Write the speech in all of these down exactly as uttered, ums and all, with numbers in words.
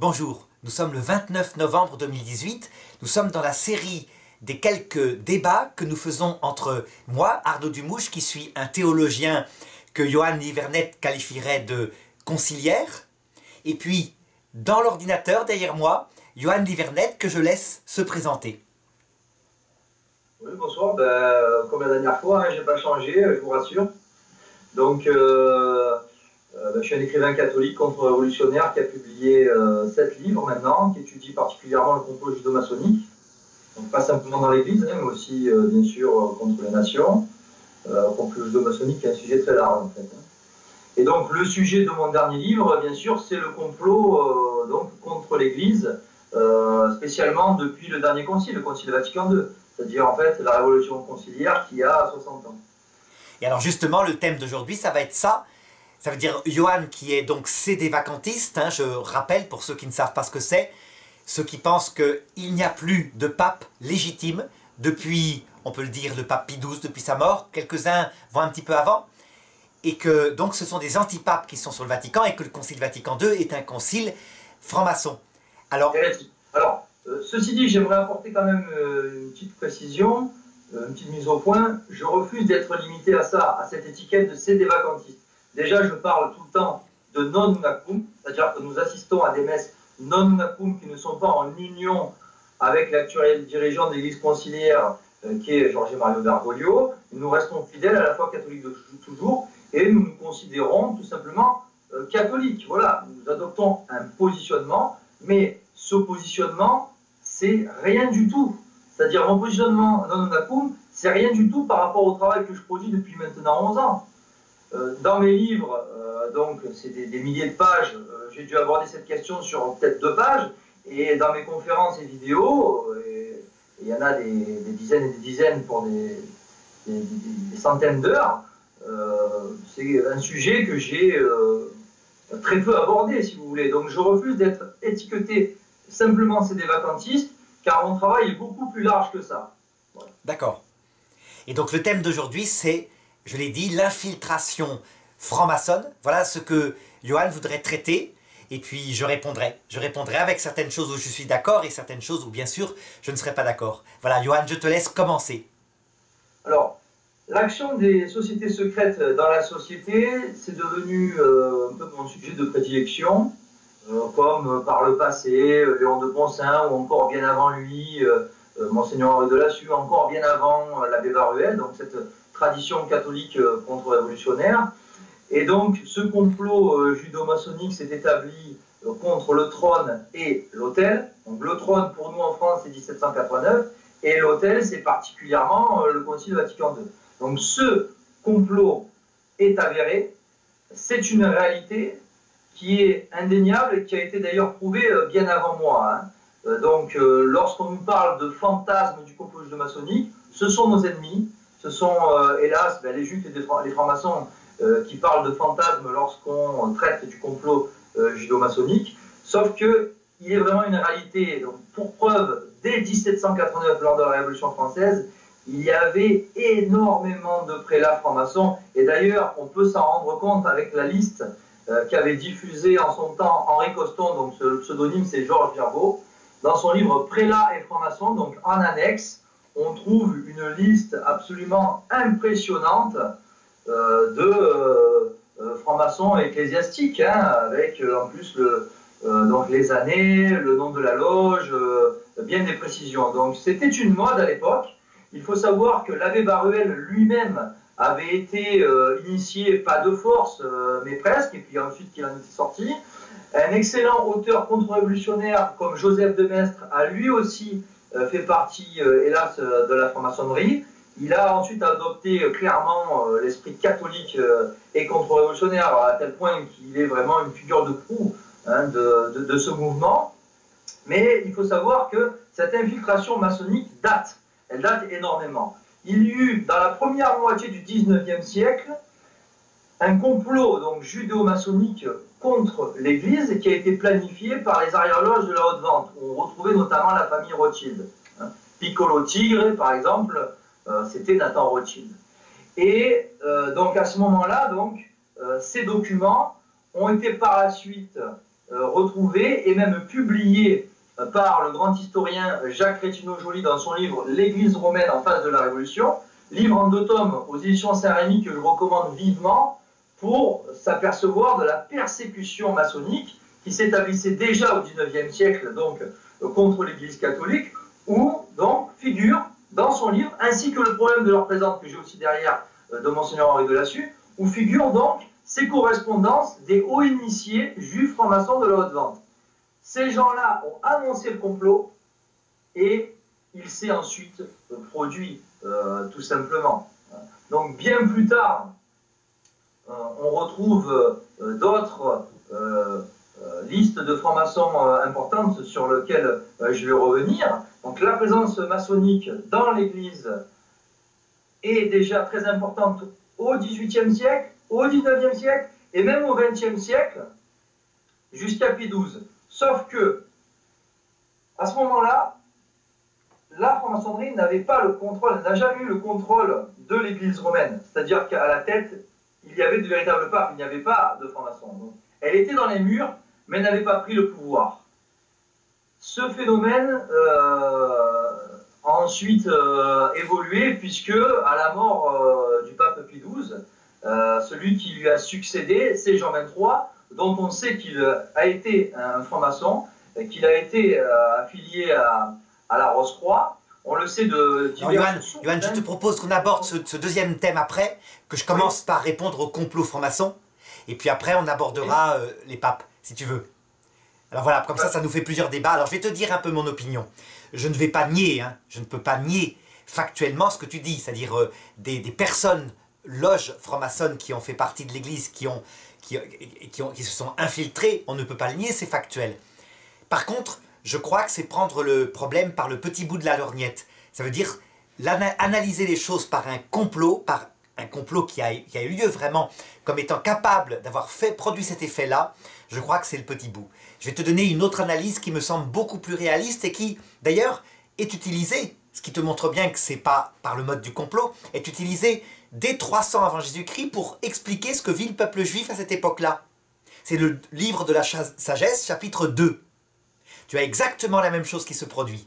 Bonjour, nous sommes le vingt-neuf novembre deux mille dix-huit, nous sommes dans la série des quelques débats que nous faisons entre moi, Arnaud Dumouch, qui suis un théologien que Johan Livernette qualifierait de conciliaire, et puis dans l'ordinateur derrière moi, Johan Livernette que je laisse se présenter. Oui, bonsoir, ben, comme la dernière fois, hein, j'ai pas changé, je vous rassure. Donc, euh, euh, je suis un écrivain catholique contre-révolutionnaire qui a publié euh, sept livres maintenant, qui étudie particulièrement le complot judo-maçonnique. Donc, pas simplement dans l'Église, hein, mais aussi, euh, bien sûr, euh, contre les nations. Euh, le complot judo-maçonnique est un sujet très large, en fait. Hein. Et donc, le sujet de mon dernier livre, bien sûr, c'est le complot euh, donc, contre l'Église, euh, spécialement depuis le dernier concile, le concile Vatican deux. C'est-à-dire, en fait, la révolution conciliaire qui a soixante ans. Et alors, justement, le thème d'aujourd'hui, ça va être ça. Ça veut dire, Johan, qui est donc cédé vacantiste, hein, je rappelle, pour ceux qui ne savent pas ce que c'est, ceux qui pensent qu'il n'y a plus de pape légitime depuis, on peut le dire, le pape Pie douze, depuis sa mort, quelques-uns vont un petit peu avant, et que, donc, ce sont des antipapes qui sont sur le Vatican, et que le concile Vatican deux est un concile franc-maçon. Alors... alors ceci dit, j'aimerais apporter quand même une petite précision, une petite mise au point. Je refuse d'être limité à ça, à cette étiquette de cédé vacantiste. Déjà, je parle tout le temps de non unacum, c'est-à-dire que nous assistons à des messes non unacum qui ne sont pas en union avec l'actuel dirigeant de l'Église conciliaire, qui est Jorge Mario Bergoglio. Nous restons fidèles à la foi catholique de toujours et nous nous considérons tout simplement catholiques. Voilà, nous adoptons un positionnement, mais ce positionnement, c'est rien du tout. C'est-à-dire, mon positionnement non unacum, c'est rien du tout par rapport au travail que je produis depuis maintenant onze ans. Euh, dans mes livres, euh, donc c'est des, des milliers de pages, euh, j'ai dû aborder cette question sur peut-être deux pages, et dans mes conférences et vidéos, il y en a des, des dizaines et des dizaines pour des, des, des, des centaines d'heures, euh, c'est un sujet que j'ai euh, très peu abordé, si vous voulez. Donc je refuse d'être étiqueté simplement c'est des vacantistes, car mon travail est beaucoup plus large que ça. Voilà. D'accord. Et donc le thème d'aujourd'hui, c'est, je l'ai dit, l'infiltration franc-maçonne. Voilà ce que Johan voudrait traiter, et puis je répondrai. Je répondrai avec certaines choses où je suis d'accord, et certaines choses où, bien sûr, je ne serai pas d'accord. Voilà, Johan, je te laisse commencer. Alors, l'action des sociétés secrètes dans la société, c'est devenu euh, un peu mon sujet de prédilection. Euh, comme euh, par le passé, euh, Léon de Poncin, ou encore bien avant lui, euh, euh, Monseigneur Henri Delassus, encore bien avant euh, l'Abbé Baruel, donc cette tradition catholique euh, contre-révolutionnaire. Et donc ce complot euh, judo-maçonnique s'est établi euh, contre le trône et l'autel. Donc le trône pour nous en France c'est dix-sept cent quatre-vingt-neuf, et l'autel c'est particulièrement euh, le concile Vatican deux. Donc ce complot est avéré, c'est une réalité qui est indéniable et qui a été d'ailleurs prouvé bien avant moi. Hein. Donc, euh, lorsqu'on nous parle de fantasmes du complot judo-maçonnique, ce sont nos ennemis, ce sont, euh, hélas, ben, les juifs et les francs-maçons euh, qui parlent de fantasmes lorsqu'on traite du complot euh, judo-maçonnique, sauf qu'il est vraiment une réalité. Donc, pour preuve, dès dix-sept cent quatre-vingt-neuf, lors de la Révolution française, il y avait énormément de prélats francs-maçons, et d'ailleurs, on peut s'en rendre compte avec la liste qu'avait diffusé en son temps Henri Coston, donc le pseudonyme c'est Georges Virgo, dans son livre Prélats et francs-maçons, donc en annexe, on trouve une liste absolument impressionnante euh, de euh, euh, francs-maçons ecclésiastiques, hein, avec euh, en plus le, euh, donc les années, le nom de la loge, euh, bien des précisions. Donc c'était une mode à l'époque. Il faut savoir que l'abbé Baruel lui-même avait été euh, initié, pas de force, euh, mais presque, et puis ensuite qu'il en était sorti. Un excellent auteur contre-révolutionnaire comme Joseph de Maistre a lui aussi euh, fait partie, euh, hélas, euh, de la franc-maçonnerie. Il a ensuite adopté euh, clairement euh, l'esprit catholique euh, et contre-révolutionnaire, à tel point qu'il est vraiment une figure de proue hein, de, de, de ce mouvement. Mais il faut savoir que cette infiltration maçonnique date, elle date énormément. Il y eut, dans la première moitié du dix-neuvième siècle, un complot donc judéo-maçonnique contre l'Église qui a été planifié par les arrière-loges de la Haute-Vente, où on retrouvait notamment la famille Rothschild. Piccolo Tigre, par exemple, euh, c'était Nathan Rothschild. Et euh, donc à ce moment-là, donc, euh, ces documents ont été par la suite euh, retrouvée et même publiée euh, par le grand historien Jacques Rétineau-Joly dans son livre « L'Église romaine en face de la Révolution », livre en deux tomes aux éditions Saint-Rémy que je recommande vivement pour s'apercevoir de la persécution maçonnique qui s'établissait déjà au dix-neuvième siècle donc, euh, contre l'Église catholique, où donc figure dans son livre, ainsi que le problème de leur présence que j'ai aussi derrière euh, de Monseigneur Henri Delassus, où figurent donc ces correspondances des hauts initiés juifs francs-maçons de la Haute-Vente. Ces gens-là ont annoncé le complot et il s'est ensuite euh, produit euh, tout simplement. Donc bien plus tard, euh, on retrouve euh, d'autres euh, euh, listes de francs-maçons euh, importantes sur lesquelles euh, je vais revenir. Donc la présence maçonnique dans l'Église est déjà très importante au dix-huitième siècle, au dix-neuvième siècle et même au vingtième siècle, jusqu'à Pie douze. Sauf que, à ce moment-là, la franc-maçonnerie n'avait pas le contrôle, n'a jamais eu le contrôle de l'Église romaine. C'est-à-dire qu'à la tête, il y avait de véritables papes, il n'y avait pas de francs-maçons. Elle était dans les murs, mais n'avait pas pris le pouvoir. Ce phénomène euh, a ensuite euh, évolué, puisque à la mort euh, du pape Pie douze, euh, celui qui lui a succédé, c'est Jean vingt-trois, dont on sait qu'il a été un franc-maçon, qu'il a été euh, affilié à, à la Rose-Croix. On le sait de... Alors, Johan, Johan, je te propose qu'on aborde ce, ce deuxième thème après, que je commence oui. par répondre au complot franc-maçon, et puis après on abordera euh, les papes, si tu veux. Alors voilà, comme ça, ça nous fait plusieurs débats. Alors je vais te dire un peu mon opinion. Je ne vais pas nier, hein, je ne peux pas nier factuellement ce que tu dis, c'est-à-dire euh, des, des personnes, loges franc-maçonnes qui ont fait partie de l'Église, qui, ont, qui, qui, ont, qui se sont infiltrées, on ne peut pas le nier, c'est factuel. Par contre, je crois que c'est prendre le problème par le petit bout de la lorgnette. Ça veut dire analyser les choses par un complot, par un complot qui a, qui a eu lieu vraiment, comme étant capable d'avoir fait produit cet effet-là, je crois que c'est le petit bout. Je vais te donner une autre analyse qui me semble beaucoup plus réaliste et qui, d'ailleurs, est utilisée, ce qui te montre bien que c'est pas par le mode du complot, est utilisée dès trois cents avant Jésus-Christ pour expliquer ce que vit le peuple juif à cette époque-là. C'est le livre de la sagesse, chapitre deux. Tu as exactement la même chose qui se produit.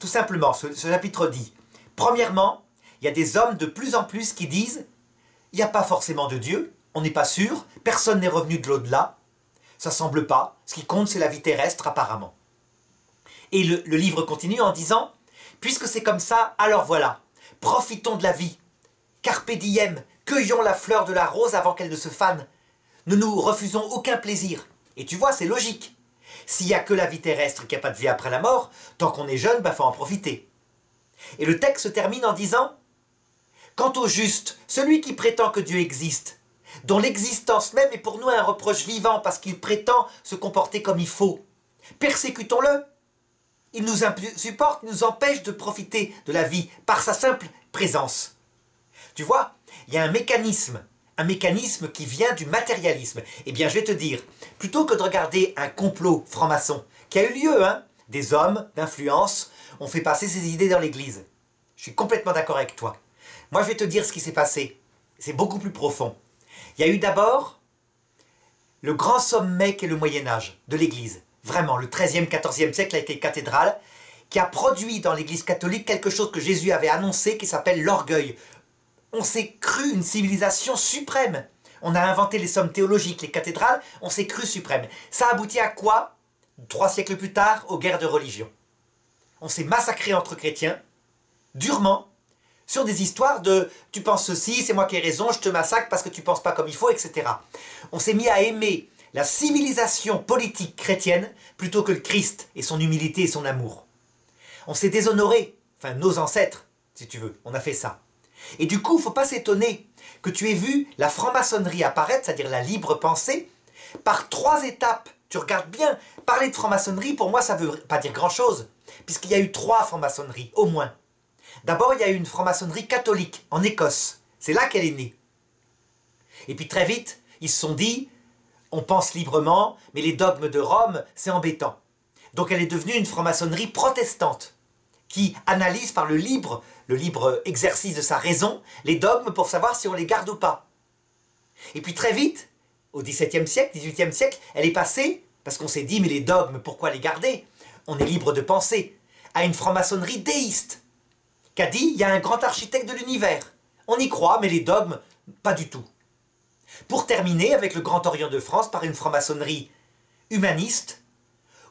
Tout simplement, ce, ce chapitre dit, premièrement, il y a des hommes de plus en plus qui disent « Il n'y a pas forcément de Dieu, on n'est pas sûr, personne n'est revenu de l'au-delà, ça semble pas, ce qui compte c'est la vie terrestre apparemment. » Et le, le livre continue en disant « Puisque c'est comme ça, alors voilà, profitons de la vie, carpe diem, cueillons la fleur de la rose avant qu'elle ne se fane, ne nous refusons aucun plaisir. » Et tu vois, c'est logique. S'il n'y a que la vie terrestre qu'il n'y a pas de vie après la mort, tant qu'on est jeune, bah, faut en profiter. Et le texte se termine en disant « Quant au juste, celui qui prétend que Dieu existe, dont l'existence même est pour nous un reproche vivant parce qu'il prétend se comporter comme il faut, persécutons-le. Il nous supporte, nous empêche de profiter de la vie par sa simple présence. » Tu vois, il y a un mécanisme, un mécanisme qui vient du matérialisme. Eh bien, je vais te dire, plutôt que de regarder un complot franc-maçon qui a eu lieu, hein, des hommes d'influence ont fait passer ces idées dans l'Église. Je suis complètement d'accord avec toi. Moi, je vais te dire ce qui s'est passé. C'est beaucoup plus profond. Il y a eu d'abord le grand sommet qu'est le Moyen-Âge de l'Église. Vraiment, le treizième, quatorzième siècle avec les cathédrales, qui a produit dans l'Église catholique quelque chose que Jésus avait annoncé qui s'appelle l'orgueil. On s'est cru une civilisation suprême. On a inventé les sommes théologiques, les cathédrales, on s'est cru suprême. Ça aboutit à quoi? Trois siècles plus tard, aux guerres de religion. On s'est massacré entre chrétiens, durement, sur des histoires de « tu penses ceci, c'est moi qui ai raison, je te massacre parce que tu penses pas comme il faut, et cetera » On s'est mis à aimer la civilisation politique chrétienne plutôt que le Christ et son humilité et son amour. On s'est déshonoré, enfin nos ancêtres, si tu veux, on a fait ça. Et du coup, il ne faut pas s'étonner que tu aies vu la franc-maçonnerie apparaître, c'est-à-dire la libre pensée, par trois étapes. Tu regardes bien, parler de franc-maçonnerie, pour moi, ça ne veut pas dire grand-chose, puisqu'il y a eu trois franc-maçonneries, au moins. D'abord, il y a eu une franc-maçonnerie catholique en Écosse. C'est là qu'elle est née. Et puis très vite, ils se sont dit « on pense librement, mais les dogmes de Rome, c'est embêtant ». Donc elle est devenue une franc-maçonnerie protestante qui analyse par le libre, le libre exercice de sa raison, les dogmes pour savoir si on les garde ou pas. Et puis très vite, au dix-septième siècle, dix-huitième siècle, elle est passée Parce qu'on s'est dit, mais les dogmes, pourquoi les garder? On est libre de penser à une franc-maçonnerie déiste, qu'a dit, il y a un grand architecte de l'univers. On y croit, mais les dogmes, pas du tout. Pour terminer avec le Grand Orient de France par une franc-maçonnerie humaniste,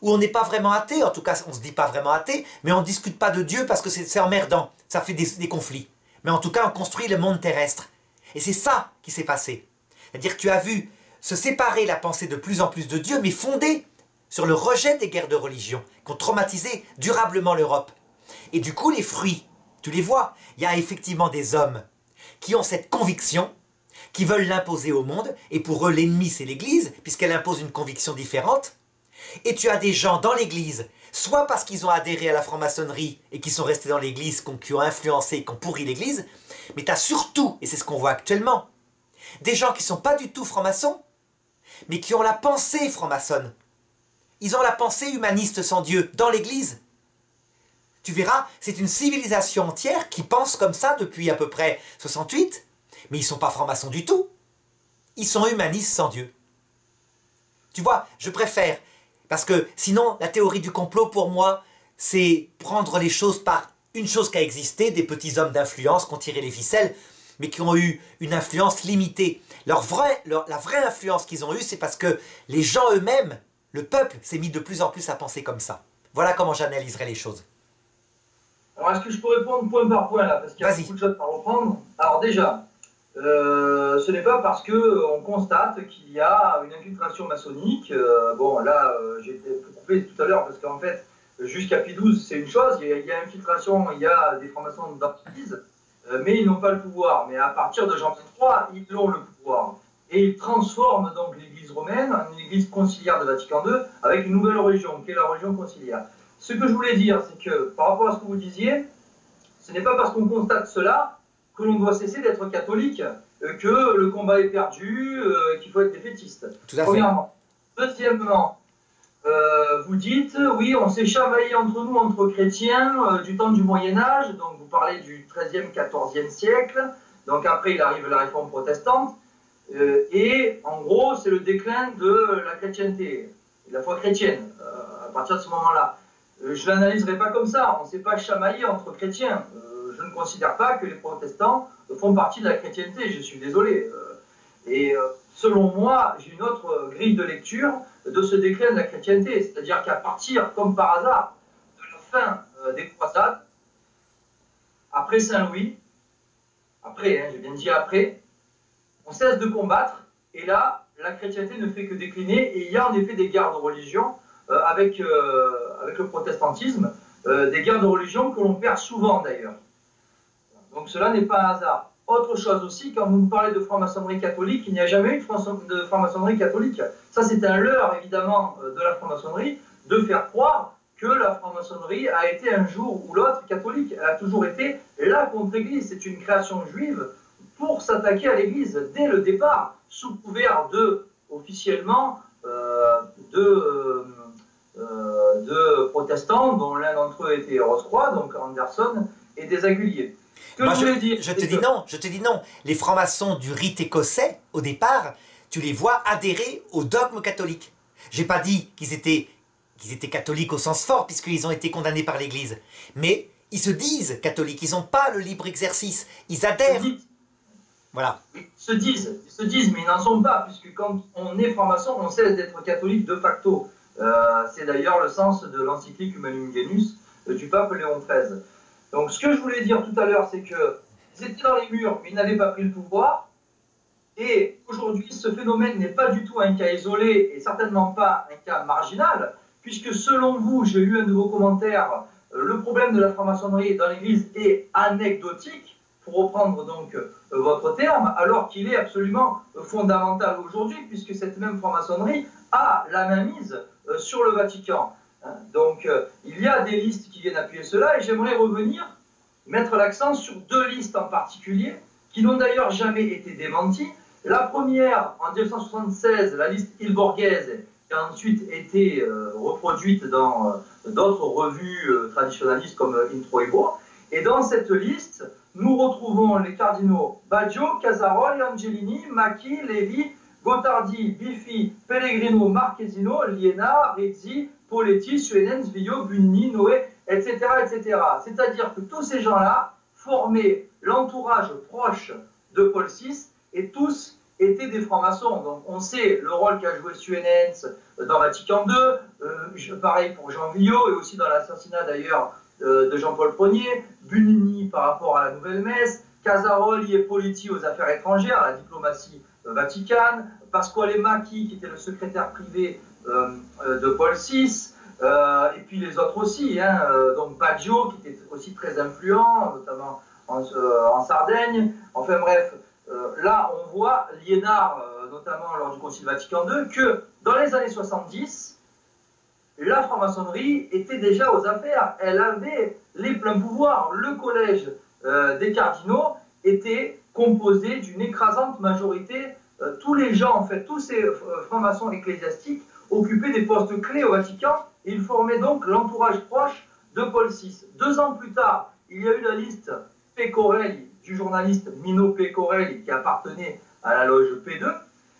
où on n'est pas vraiment athée, en tout cas on ne se dit pas vraiment athée, mais on ne discute pas de Dieu parce que c'est emmerdant, ça fait des, des conflits. Mais en tout cas on construit le monde terrestre. Et c'est ça qui s'est passé. C'est-à-dire que tu as vu se séparer la pensée de plus en plus de Dieu, mais fondée sur le rejet des guerres de religion, qui ont traumatisé durablement l'Europe. Et du coup les fruits, tu les vois, il y a effectivement des hommes qui ont cette conviction, qui veulent l'imposer au monde, et pour eux l'ennemi c'est l'Église, puisqu'elle impose une conviction différente, et tu as des gens dans l'Église, soit parce qu'ils ont adhéré à la franc-maçonnerie et qui sont restés dans l'Église, qui ont influencé et qui ont pourri l'Église, mais tu as surtout, et c'est ce qu'on voit actuellement, des gens qui ne sont pas du tout francs-maçons, mais qui ont la pensée franc-maçonne. Ils ont la pensée humaniste sans Dieu dans l'Église. Tu verras, c'est une civilisation entière qui pense comme ça depuis à peu près soixante-huit, mais ils ne sont pas francs-maçons du tout. Ils sont humanistes sans Dieu. Tu vois, je préfère... Parce que sinon, la théorie du complot, pour moi, c'est prendre les choses par une chose qui a existé, des petits hommes d'influence qui ont tiré les ficelles, mais qui ont eu une influence limitée. Leur vrai, leur, la vraie influence qu'ils ont eue, c'est parce que les gens eux-mêmes, le peuple, s'est mis de plus en plus à penser comme ça. Voilà comment j'analyserai les choses. Alors, est-ce que je peux répondre point par point, là? Parce qu'il y a beaucoup de choses à reprendre. Alors déjà, Euh, ce n'est pas parce qu'on euh, constate qu'il y a une infiltration maçonnique. Euh, bon, là, euh, j'ai été coupé tout à l'heure parce qu'en fait, jusqu'à Pie douze, c'est une chose. Il y, a, il y a infiltration, il y a des francs-maçons d'artifice, euh, mais ils n'ont pas le pouvoir. Mais à partir de Jean Paul trois, ils ont le pouvoir. Et ils transforment donc l'Église romaine en une Église conciliaire de Vatican deux avec une nouvelle religion, qui est la religion conciliaire. Ce que je voulais dire, c'est que par rapport à ce que vous disiez, ce n'est pas parce qu'on constate cela que l'on doit cesser d'être catholique, que le combat est perdu, euh, qu'il faut être défaitiste. Tout à fait. Premièrement. Deuxièmement, euh, vous dites, oui, on s'est chamaillé entre nous, entre chrétiens, euh, du temps du Moyen-Âge, donc vous parlez du treizième, quatorzième siècle, donc après il arrive la réforme protestante, euh, et en gros c'est le déclin de la chrétienté, de la foi chrétienne, euh, à partir de ce moment-là. Euh, je ne l'analyserai pas comme ça, on ne s'est pas chamaillé entre chrétiens. Euh, Je ne considère pas que les protestants font partie de la chrétienté, je suis désolé. Et selon moi, j'ai une autre grille de lecture de ce déclin de la chrétienté, c'est-à-dire qu'à partir, comme par hasard, de la fin des croisades, après Saint-Louis, après, hein, je viens de dire après, on cesse de combattre, et là, la chrétienté ne fait que décliner, et il y a en effet des guerres de religion euh, avec, euh, avec le protestantisme, euh, des guerres de religion que l'on perd souvent d'ailleurs. Donc cela n'est pas un hasard. Autre chose aussi, quand vous me parlez de franc-maçonnerie catholique, il n'y a jamais eu de franc-maçonnerie catholique. Ça c'est un leurre évidemment de la franc-maçonnerie de faire croire que la franc-maçonnerie a été un jour ou l'autre catholique. Elle a toujours été la contre-église. C'est une création juive pour s'attaquer à l'église dès le départ, sous couvert de, officiellement, euh, de, euh, de protestants, dont l'un d'entre eux était Rose-Croix, donc Anderson, et des aguliers. Moi, je, je te dis non, je te dis non. Les francs-maçons du rite écossais, au départ, tu les vois adhérer au dogme catholique. J'ai pas dit qu'ils étaient, qu'ils étaient catholiques au sens fort, puisqu'ils ont été condamnés par l'Église. Mais ils se disent catholiques, ils n'ont pas le libre exercice, ils adhèrent. Ils voilà. Ils se disent, ils se disent, mais ils n'en sont pas, puisque quand on est franc-maçon, on cesse d'être catholique de facto. Euh, c'est d'ailleurs le sens de l'encyclique Humanum Genus du pape Léon treize. Donc ce que je voulais dire tout à l'heure, c'est qu'ils étaient dans les murs, mais ils n'avaient pas pris le pouvoir. Et aujourd'hui, ce phénomène n'est pas du tout un cas isolé et certainement pas un cas marginal, puisque selon vous, j'ai lu un de vos commentaires, le problème de la franc-maçonnerie dans l'Église est anecdotique, pour reprendre donc votre terme, alors qu'il est absolument fondamental aujourd'hui, puisque cette même franc-maçonnerie a la mainmise sur le Vatican. Donc, euh, il y a des listes qui viennent appuyer cela, et j'aimerais revenir, mettre l'accent sur deux listes en particulier, qui n'ont d'ailleurs jamais été démenties. La première, en mille neuf cent soixante-seize, la liste Hilborghese, qui a ensuite été euh, reproduite dans euh, d'autres revues euh, traditionnalistes comme euh, Introibo. Et dans cette liste, nous retrouvons les cardinaux Baggio, Casaroli, Angelini, Macchi, Lévi, Gottardi, Biffi, Pellegrino, Marchesino, Liena, Rizzi, Poletti, Suenens, Villot, Bunni, Noé, et cetera, et cetera. C'est-à-dire que tous ces gens-là formaient l'entourage proche de Paul six et tous étaient des francs-maçons. Donc on sait le rôle qu'a joué Suenens dans Vatican deux, euh, pareil pour Jean Villot et aussi dans l'assassinat d'ailleurs euh, de Jean-Paul premier, Bunini par rapport à la Nouvelle Messe, Casaroli et Poletti aux affaires étrangères, à la diplomatie euh, vaticane, Pasquale Macchi qui était le secrétaire privé euh, de Paul six, euh, et puis les autres aussi, hein, euh, donc Baggio qui était aussi très influent, notamment en, euh, en Sardaigne, enfin bref. Euh, là, on voit Liénard, euh, notamment lors du Concile Vatican deux, que dans les années soixante-dix, la franc-maçonnerie était déjà aux affaires. Elle avait les pleins pouvoirs. Le collège euh, des cardinaux était composé d'une écrasante majorité. Euh, tous les gens, en fait, tous ces euh, francs-maçons ecclésiastiques occupaient des postes clés au Vatican. Ils formaient donc l'entourage proche de Paul six. Deux ans plus tard, il y a eu la liste Pécorelli, du journaliste Mino Pécorelli qui appartenait à la loge P deux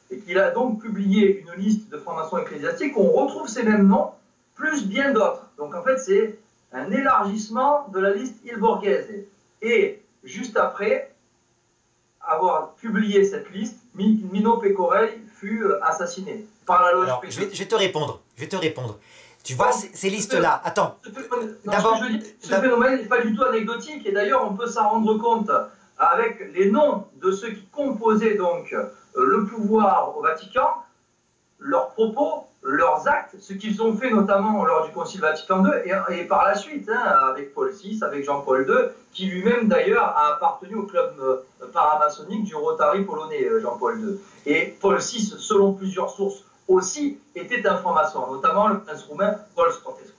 et qui a donc publié une liste de francs-maçons ecclésiastiques où on retrouve ces mêmes noms plus bien d'autres. Donc en fait c'est un élargissement de la liste ilborghese. Et juste après avoir publié cette liste, Mino Pécorelli fut assassiné par la loge. Alors, P deux. Je vais, je vais te répondre, je vais te répondre. Tu vois, non, ces, ces listes-là, attends, d'abord... Ce, ce, ce phénomène n'est pas du tout anecdotique, et d'ailleurs, on peut s'en rendre compte avec les noms de ceux qui composaient donc euh, le pouvoir au Vatican, leurs propos, leurs actes, ce qu'ils ont fait notamment lors du Concile Vatican deux, et, et par la suite, hein, avec Paul six, avec Jean-Paul deux, qui lui-même d'ailleurs a appartenu au club euh, paramaçonnique du Rotary polonais, euh, Jean-Paul deux. Et Paul six, selon plusieurs sources, aussi était un franc-maçon, notamment le prince roumain Paul Stantescu.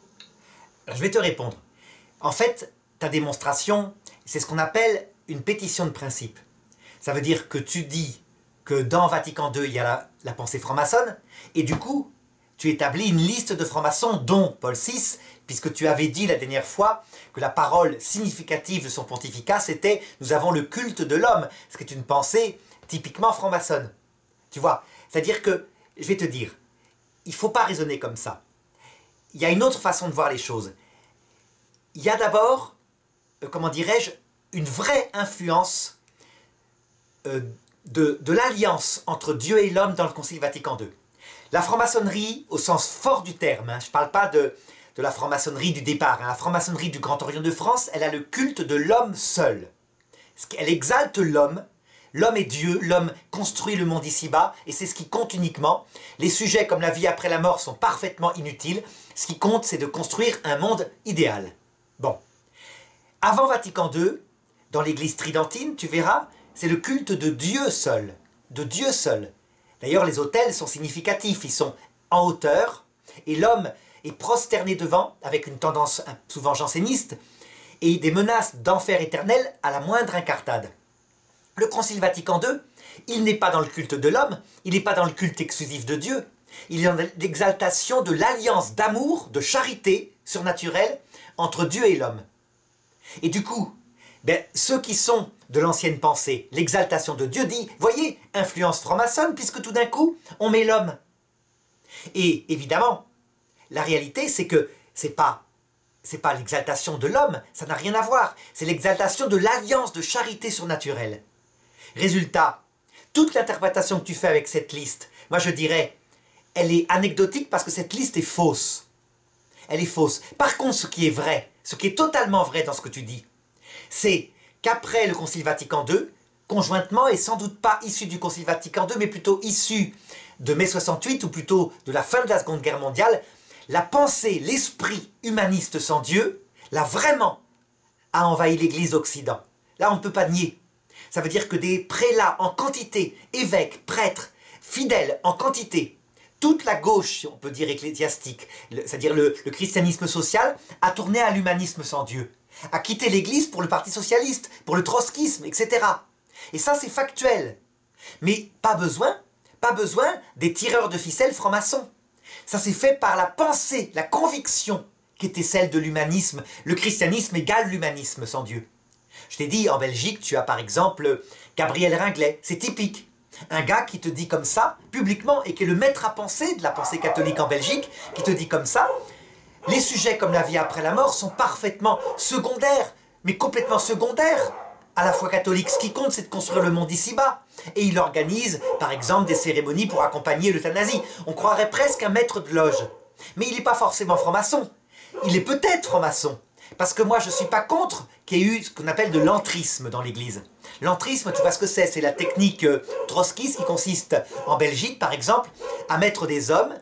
Je vais te répondre. En fait, ta démonstration, c'est ce qu'on appelle une pétition de principe. Ça veut dire que tu dis que dans Vatican deux, il y a la, la pensée franc-maçonne, et du coup, tu établis une liste de francs-maçons, dont Paul six, puisque tu avais dit la dernière fois que la parole significative de son pontificat, c'était « nous avons le culte de l'homme », ce qui est une pensée typiquement franc-maçonne. Tu vois, c'est-à-dire que je vais te dire, il ne faut pas raisonner comme ça. Il y a une autre façon de voir les choses. Il y a d'abord, euh, comment dirais-je, une vraie influence euh, de, de l'alliance entre Dieu et l'homme dans le Concile Vatican deux. La franc-maçonnerie, au sens fort du terme, hein, je ne parle pas de, de la franc-maçonnerie du départ, hein, la franc-maçonnerie du Grand Orient de France, elle a le culte de l'homme seul. Elle exalte l'homme. L'homme est Dieu, l'homme construit le monde ici-bas, et c'est ce qui compte uniquement. Les sujets comme la vie après la mort sont parfaitement inutiles. Ce qui compte, c'est de construire un monde idéal. Bon. Avant Vatican deux, dans l'église tridentine, tu verras, c'est le culte de Dieu seul. De Dieu seul. D'ailleurs, les autels sont significatifs. Ils sont en hauteur, et l'homme est prosterné devant, avec une tendance souvent janséniste, et des menaces d'enfer éternel à la moindre incartade. Le Concile Vatican deux, il n'est pas dans le culte de l'homme, il n'est pas dans le culte exclusif de Dieu, il est dans l'exaltation de l'alliance d'amour, de charité surnaturelle entre Dieu et l'homme. Et du coup, ben, ceux qui sont de l'ancienne pensée, l'exaltation de Dieu dit, voyez, influence franc-maçonne, puisque tout d'un coup, on met l'homme. Et évidemment, la réalité, c'est que c'est pas... C'est pas l'exaltation de l'homme, ça n'a rien à voir, c'est l'exaltation de l'alliance de charité surnaturelle. Résultat, toute l'interprétation que tu fais avec cette liste, moi je dirais, elle est anecdotique parce que cette liste est fausse. Elle est fausse. Par contre, ce qui est vrai, ce qui est totalement vrai dans ce que tu dis, c'est qu'après le Concile Vatican deux, conjointement et sans doute pas issu du Concile Vatican deux, mais plutôt issu de mai soixante-huit ou plutôt de la fin de la Seconde Guerre mondiale, la pensée, l'esprit humaniste sans Dieu, là vraiment a envahi l'Église d'Occident. Là, on ne peut pas nier. Ça veut dire que des prélats en quantité, évêques, prêtres, fidèles en quantité, toute la gauche, on peut dire ecclésiastique, c'est-à-dire le, le christianisme social, a tourné à l'humanisme sans Dieu, a quitté l'Église pour le Parti socialiste, pour le trotskisme, et cetera. Et ça, c'est factuel. Mais pas besoin, pas besoin des tireurs de ficelles francs-maçons. Ça s'est fait par la pensée, la conviction qui était celle de l'humanisme. Le christianisme égale l'humanisme sans Dieu. Je t'ai dit, en Belgique, tu as par exemple Gabriel Ringlet, c'est typique. Un gars qui te dit comme ça, publiquement, et qui est le maître à penser de la pensée catholique en Belgique, qui te dit comme ça, les sujets comme la vie après la mort sont parfaitement secondaires, mais complètement secondaires à la foi catholique. Ce qui compte, c'est de construire le monde ici-bas. Et il organise, par exemple, des cérémonies pour accompagner l'euthanasie. On croirait presque un maître de loge. Mais il n'est pas forcément franc-maçon. Il est peut-être franc-maçon. Parce que moi, je ne suis pas contre qu'il y ait eu ce qu'on appelle de l'entrisme dans l'Église. L'entrisme, tu vois ce que c'est? C'est la technique euh, trotskiste qui consiste, en Belgique par exemple, à mettre des hommes,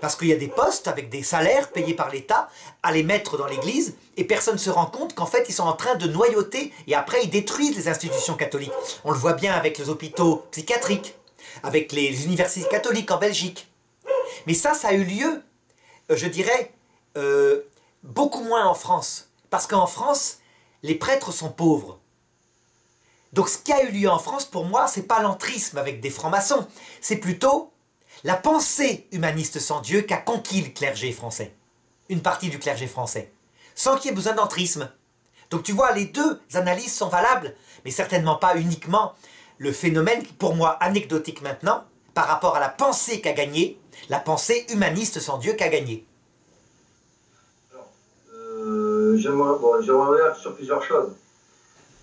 parce qu'il y a des postes avec des salaires payés par l'État, à les mettre dans l'Église, et personne ne se rend compte qu'en fait, ils sont en train de noyauter, et après, ils détruisent les institutions catholiques. On le voit bien avec les hôpitaux psychiatriques, avec les universités catholiques en Belgique. Mais ça, ça a eu lieu, euh, je dirais... Euh, Beaucoup moins en France, parce qu'en France, les prêtres sont pauvres. Donc ce qui a eu lieu en France, pour moi, c'est pas l'entrisme avec des francs-maçons, c'est plutôt la pensée humaniste sans Dieu qu'a conquis le clergé français, une partie du clergé français, sans qu'il y ait besoin d'entrisme. Donc tu vois, les deux analyses sont valables, mais certainement pas uniquement le phénomène, pour moi anecdotique maintenant, par rapport à la pensée qu'a gagnée, la pensée humaniste sans Dieu qu'a gagnée. J'aimerais bon, revenir sur plusieurs choses.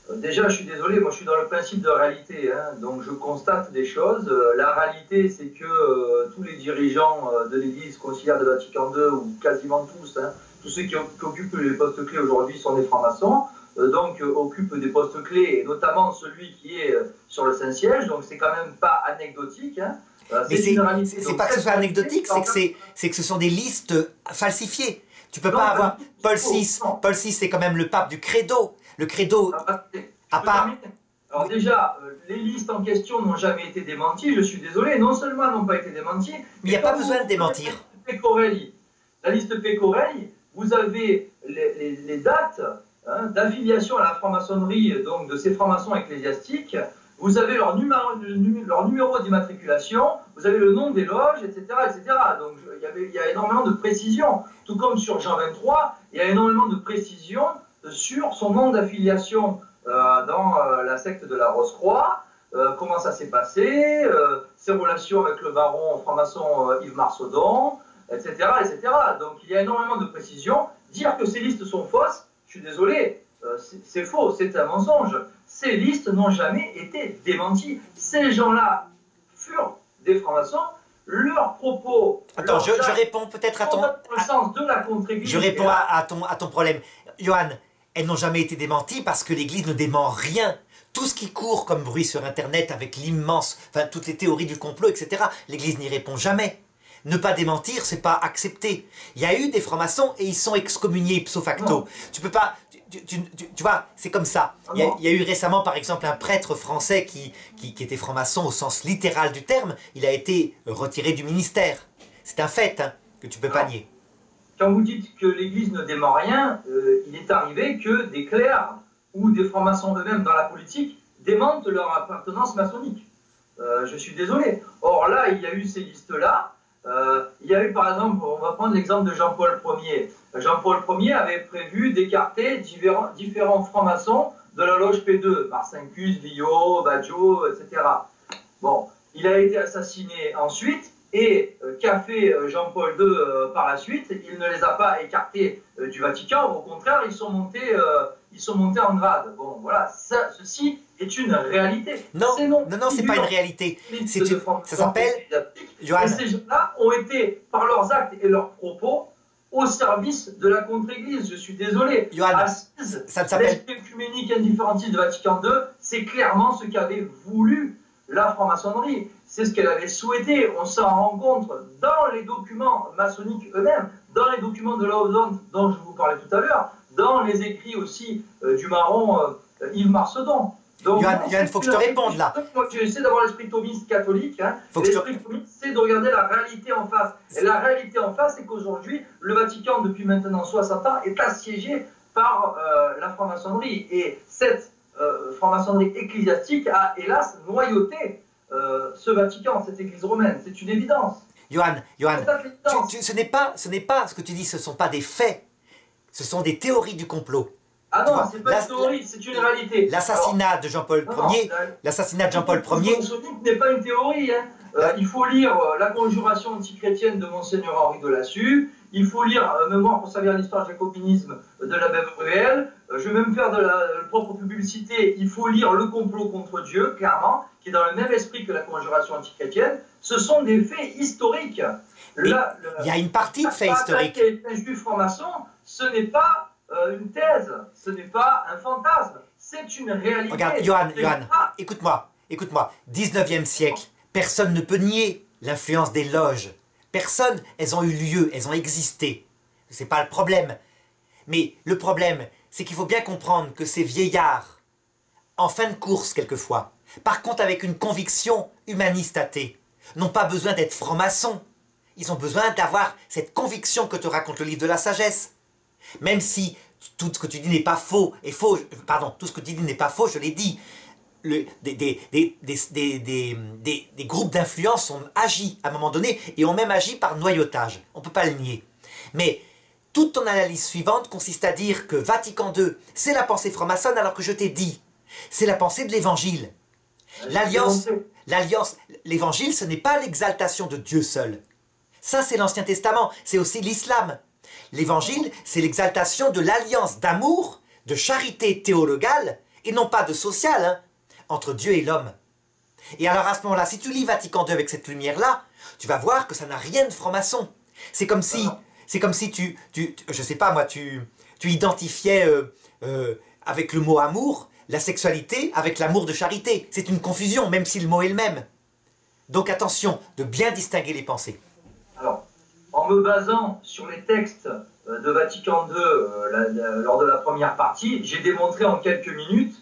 Euh, déjà, je suis désolé, moi je suis dans le principe de la réalité, hein, donc je constate des choses. Euh, la réalité, c'est que euh, tous les dirigeants euh, de l'Église, conciliaires de Vatican deux, ou quasiment tous, hein, tous ceux qui, qui occupent les postes clés aujourd'hui sont des francs-maçons, euh, donc euh, occupent des postes clés, et notamment celui qui est euh, sur le Saint-Siège, donc c'est quand même pas anecdotique. Hein, euh, Mais c'est pas que ce soit anecdotique, c'est que, que ce sont des listes falsifiées. Tu peux non, pas avoir... Paul six, Paul six c'est quand même le pape du credo. Le credo... À part... Alors déjà, euh, les listes en question n'ont jamais été démenties, je suis désolé. Non seulement n'ont pas été démenties... Mais il n'y a pas besoin de démentir. Pécorelli, la liste Pécorelli, vous avez les, les, les dates hein, d'affiliation à la franc-maçonnerie donc de ces francs-maçons ecclésiastiques. Vous avez leur numéro, leur numéro d'immatriculation, vous avez le nom des loges, et cetera et cetera. Donc je, y avait, y a énormément de précision, tout comme sur Jean vingt-trois, il y a énormément de précision sur son nom d'affiliation euh, dans euh, la secte de la Rose-Croix, euh, comment ça s'est passé, euh, ses relations avec le baron franc-maçon euh, Yves Marsaudon, et cetera, et cetera. Donc il y a énormément de précision. Dire que ces listes sont fausses, je suis désolé, euh, c'est faux, c'est un mensonge. Ces listes n'ont jamais été démenties. Ces gens-là furent des francs-maçons. Leurs propos... Attends, je, je réponds peut-être à ton... À, de la je réponds à, à, ton, à ton problème. Johan, elles n'ont jamais été démenties parce que l'Église ne dément rien. Tout ce qui court comme bruit sur Internet avec l'immense... Enfin, toutes les théories du complot, et cetera. L'Église n'y répond jamais. Ne pas démentir, c'est pas accepter. Il y a eu des francs-maçons et ils sont excommuniés ipso facto. Non. Tu peux pas... Tu, tu, tu, tu vois, c'est comme ça. Il y, a, il y a eu récemment, par exemple, un prêtre français qui, qui, qui était franc-maçon au sens littéral du terme. Il a été retiré du ministère. C'est un fait hein, que tu peux pas nier. Quand vous dites que l'Église ne dément rien, euh, il est arrivé que des clercs ou des francs-maçons eux-mêmes dans la politique démentent leur appartenance maçonnique. Euh, je suis désolé. Or là, il y a eu ces listes-là. Euh, il y a eu par exemple, on va prendre l'exemple de Jean-Paul premier. Jean-Paul premier avait prévu d'écarter différents, différents francs-maçons de la loge P deux, Marcinkus, Villot, Baggio, et cetera. Bon, il a été assassiné ensuite, et euh, qu'a fait Jean-Paul deux euh, par la suite? Il ne les a pas écartés euh, du Vatican, au contraire, ils sont montés, euh, ils sont montés en grade. Bon, voilà, ça, ceci est une réalité. Non, non, non, non, c'est pas une réalité. Une... Ça s'appelle... Et ces gens-là ont été, par leurs actes et leurs propos, au service de la contre-église. Je suis désolé. Johan, assise, ça ne s'appelle... L'écuménique indifférentiste de Vatican deux, c'est clairement ce qu'avait voulu la franc-maçonnerie. C'est ce qu'elle avait souhaité. On s'en rencontre dans les documents maçonniques eux-mêmes, dans les documents de la Haute-Vente dont je vous parlais tout à l'heure, dans les écrits aussi euh, du marron euh, Yves Marsaudon. Donc, Johan, il faut que je te réponde là. J'essaie d'avoir l'esprit thomiste catholique. Hein. L'esprit thomiste, c'est de regarder la réalité en face. Et la réalité en face, c'est qu'aujourd'hui, le Vatican, depuis maintenant soixante ans, est assiégé par euh, la franc-maçonnerie. Et cette euh, franc-maçonnerie ecclésiastique a, hélas, noyauté euh, ce Vatican, cette église romaine. C'est une évidence. Johan, Johan tu, tu, ce n'est pas, ce n'est pas ce que tu dis, ce ne sont pas des faits. Ce sont des théories du complot. Ah non, c'est pas une théorie, c'est une réalité. L'assassinat de Jean-Paul Premier, l'assassinat de Jean-Paul Premier. Le consolide n'est pas une théorie. Hein. Euh, il faut lire euh, La conjuration antichrétienne de Monseigneur Henri Delassus. Il faut lire euh, Mémoire pour servir l'histoire jacobinisme de l'abbé Baruel. Euh, je vais même faire de la euh, propre publicité. Il faut lire Le complot contre Dieu, clairement, qui est dans le même esprit que la conjuration antichrétienne. Ce sont des faits historiques. Là, le, il y a une partie de faits historiques. Un juif franc-maçon, ce n'est pas euh, une thèse, ce n'est pas un fantasme, c'est une réalité. Regarde, Johan, Johan, écoute-moi, écoute-moi. dix-neuvième siècle, personne ne peut nier l'influence des loges. Personne, elles ont eu lieu, elles ont existé. C'est pas le problème. Mais le problème, c'est qu'il faut bien comprendre que ces vieillards, en fin de course quelquefois, par contre avec une conviction humaniste athée, n'ont pas besoin d'être francs-maçons. Ils ont besoin d'avoir cette conviction que te raconte le livre de la sagesse. Même si tout ce que tu dis n'est pas faux, et faux, pardon, tout ce que tu dis n'est pas faux, je l'ai dit, le, des, des, des, des, des, des, des, des groupes d'influence ont agi à un moment donné, et ont même agi par noyautage, on ne peut pas le nier. Mais toute ton analyse suivante consiste à dire que Vatican deux, c'est la pensée franc-maçonne, alors que je t'ai dit, c'est la pensée de l'évangile. L'alliance, l'alliance, l'évangile, ce n'est pas l'exaltation de Dieu seul. Ça, c'est l'Ancien Testament, c'est aussi l'islam. L'évangile, c'est l'exaltation de l'alliance d'amour, de charité théologale, et non pas de sociale, hein, entre Dieu et l'homme. Et alors à ce moment-là, si tu lis Vatican deux avec cette lumière-là, tu vas voir que ça n'a rien de franc-maçon. C'est comme si, c'est comme si tu, tu, tu, je sais pas moi, tu, tu identifiais euh, euh, avec le mot amour, la sexualité avec l'amour de charité. C'est une confusion, même si le mot est le même. Donc attention de bien distinguer les pensées. Alors, en me basant sur les textes de Vatican deux euh, la, la, lors de la première partie, j'ai démontré en quelques minutes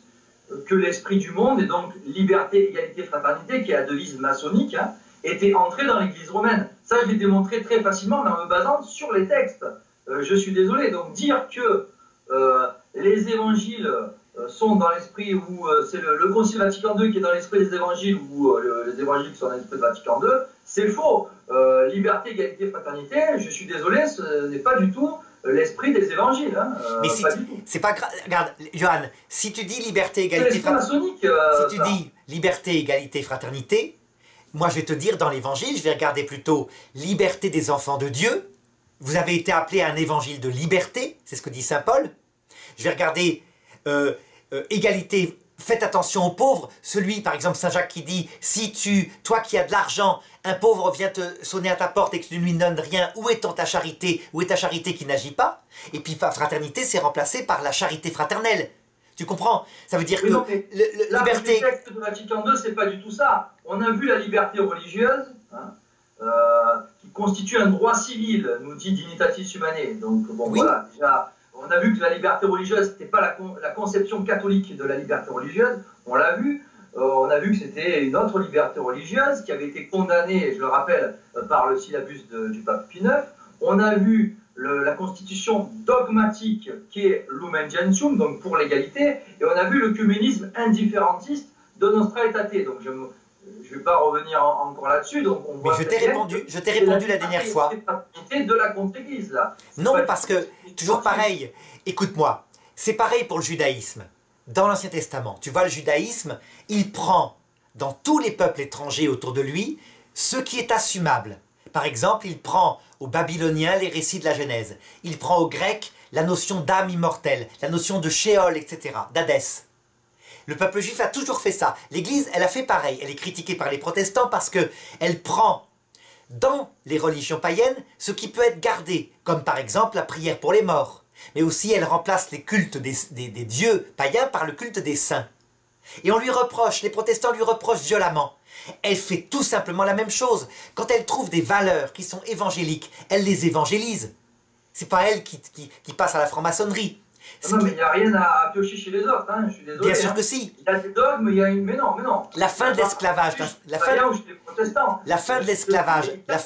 que l'esprit du monde, et donc liberté, égalité, fraternité, qui est la devise maçonnique, hein, était entré dans l'Église romaine. Ça, je l'ai démontré très facilement, mais en me basant sur les textes. Euh, je suis désolé, donc dire que euh, les évangiles euh, sont dans l'esprit, ou euh, c'est le, le Concile Vatican deux qui est dans l'esprit des évangiles, ou euh, les évangiles qui sont dans l'esprit de Vatican deux, c'est faux. Euh, liberté, égalité, fraternité, je suis désolé, ce n'est pas du tout l'esprit des évangiles. Hein. Euh, Mais si c'est pas grave. Regarde, Johan, si tu dis liberté, égalité, fraternité. Euh, si tu dis liberté, égalité, fraternité, moi je vais te dire dans l'évangile, je vais regarder plutôt liberté des enfants de Dieu. Vous avez été appelé à un évangile de liberté, c'est ce que dit saint Paul. Je vais regarder euh, euh, égalité. Faites attention aux pauvres, celui, par exemple, Saint-Jacques qui dit « Si tu, toi qui as de l'argent, un pauvre vient te sonner à ta porte et que tu ne lui donnes rien, où est ta charité? Où est ta charité qui n'agit pas ?» Et puis, fraternité, c'est remplacé par la charité fraternelle. Tu comprends? Ça veut dire oui, que... Non, le, le, là, liberté... le texte de Vatican deux, c'est pas du tout ça. On a vu la liberté religieuse, hein, euh, qui constitue un droit civil, nous dit Dignitatis Humanae. Donc, bon, oui. Voilà, déjà... On a vu que la liberté religieuse, ce n'était pas la, con la conception catholique de la liberté religieuse, on l'a vu. Euh, on a vu que c'était une autre liberté religieuse qui avait été condamnée, je le rappelle, euh, par le syllabus de, du pape Pie neuf. On a vu le, la constitution dogmatique qui est Lumen Gentium, donc pour l'égalité, et on a vu l'œcuménisme indifférentiste de Nostra Aetate. Donc je ne vais pas revenir en, encore là-dessus. Donc on voit. Mais je t'ai répondu, je t'ai répondu la, la dernière fois. De la contre-église là. Non, parce que toujours pareil, écoute-moi, c'est pareil pour le judaïsme. Dans l'Ancien Testament, tu vois le judaïsme, il prend dans tous les peuples étrangers autour de lui ce qui est assumable. Par exemple, il prend aux Babyloniens les récits de la Genèse, il prend aux Grecs la notion d'âme immortelle, la notion de Sheol, et cetera, d'Hadès. Le peuple juif a toujours fait ça. L'Église, elle a fait pareil. Elle est critiquée par les protestants parce qu'elle prend dans les religions païennes ce qui peut être gardé, comme par exemple la prière pour les morts. Mais aussi, elle remplace les cultes des, des, des dieux païens par le culte des saints. Et on lui reproche, les protestants lui reprochent violemment. Elle fait tout simplement la même chose. Quand elle trouve des valeurs qui sont évangéliques, elle les évangélise. C'est pas elle qui, qui, qui passe à la franc-maçonnerie. Non, mais il n'y a rien à piocher chez les autres, hein. Je suis désolé. Bien sûr hein. que si. Il y a des dogmes, il y a une... Mais non, mais non. La fin de l'esclavage. La fin de l'esclavage. La...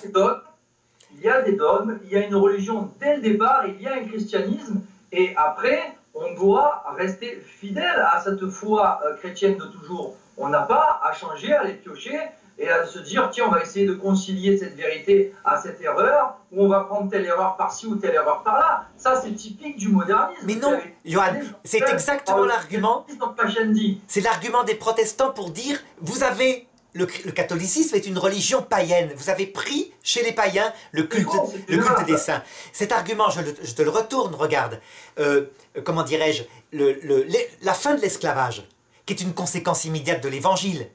Il y a des dogmes, il y a une religion dès le départ, il y a un christianisme, et après, on doit rester fidèle à cette foi euh, chrétienne de toujours. On n'a pas à changer, à les piocher et à se dire, tiens, on va essayer de concilier cette vérité à cette erreur, ou on va prendre telle erreur par-ci ou telle erreur par-là. Ça, c'est typique du modernisme. Mais non, Johan, c'est exactement l'argument. C'est l'argument des protestants pour dire, vous avez... Le, le catholicisme est une religion païenne. Vous avez pris chez les païens le culte, bon, le culte des saints. Cet argument, je, le, je te le retourne, regarde. Euh, comment dirais-je le, le, la fin de l'esclavage, qui est une conséquence immédiate de l'évangile.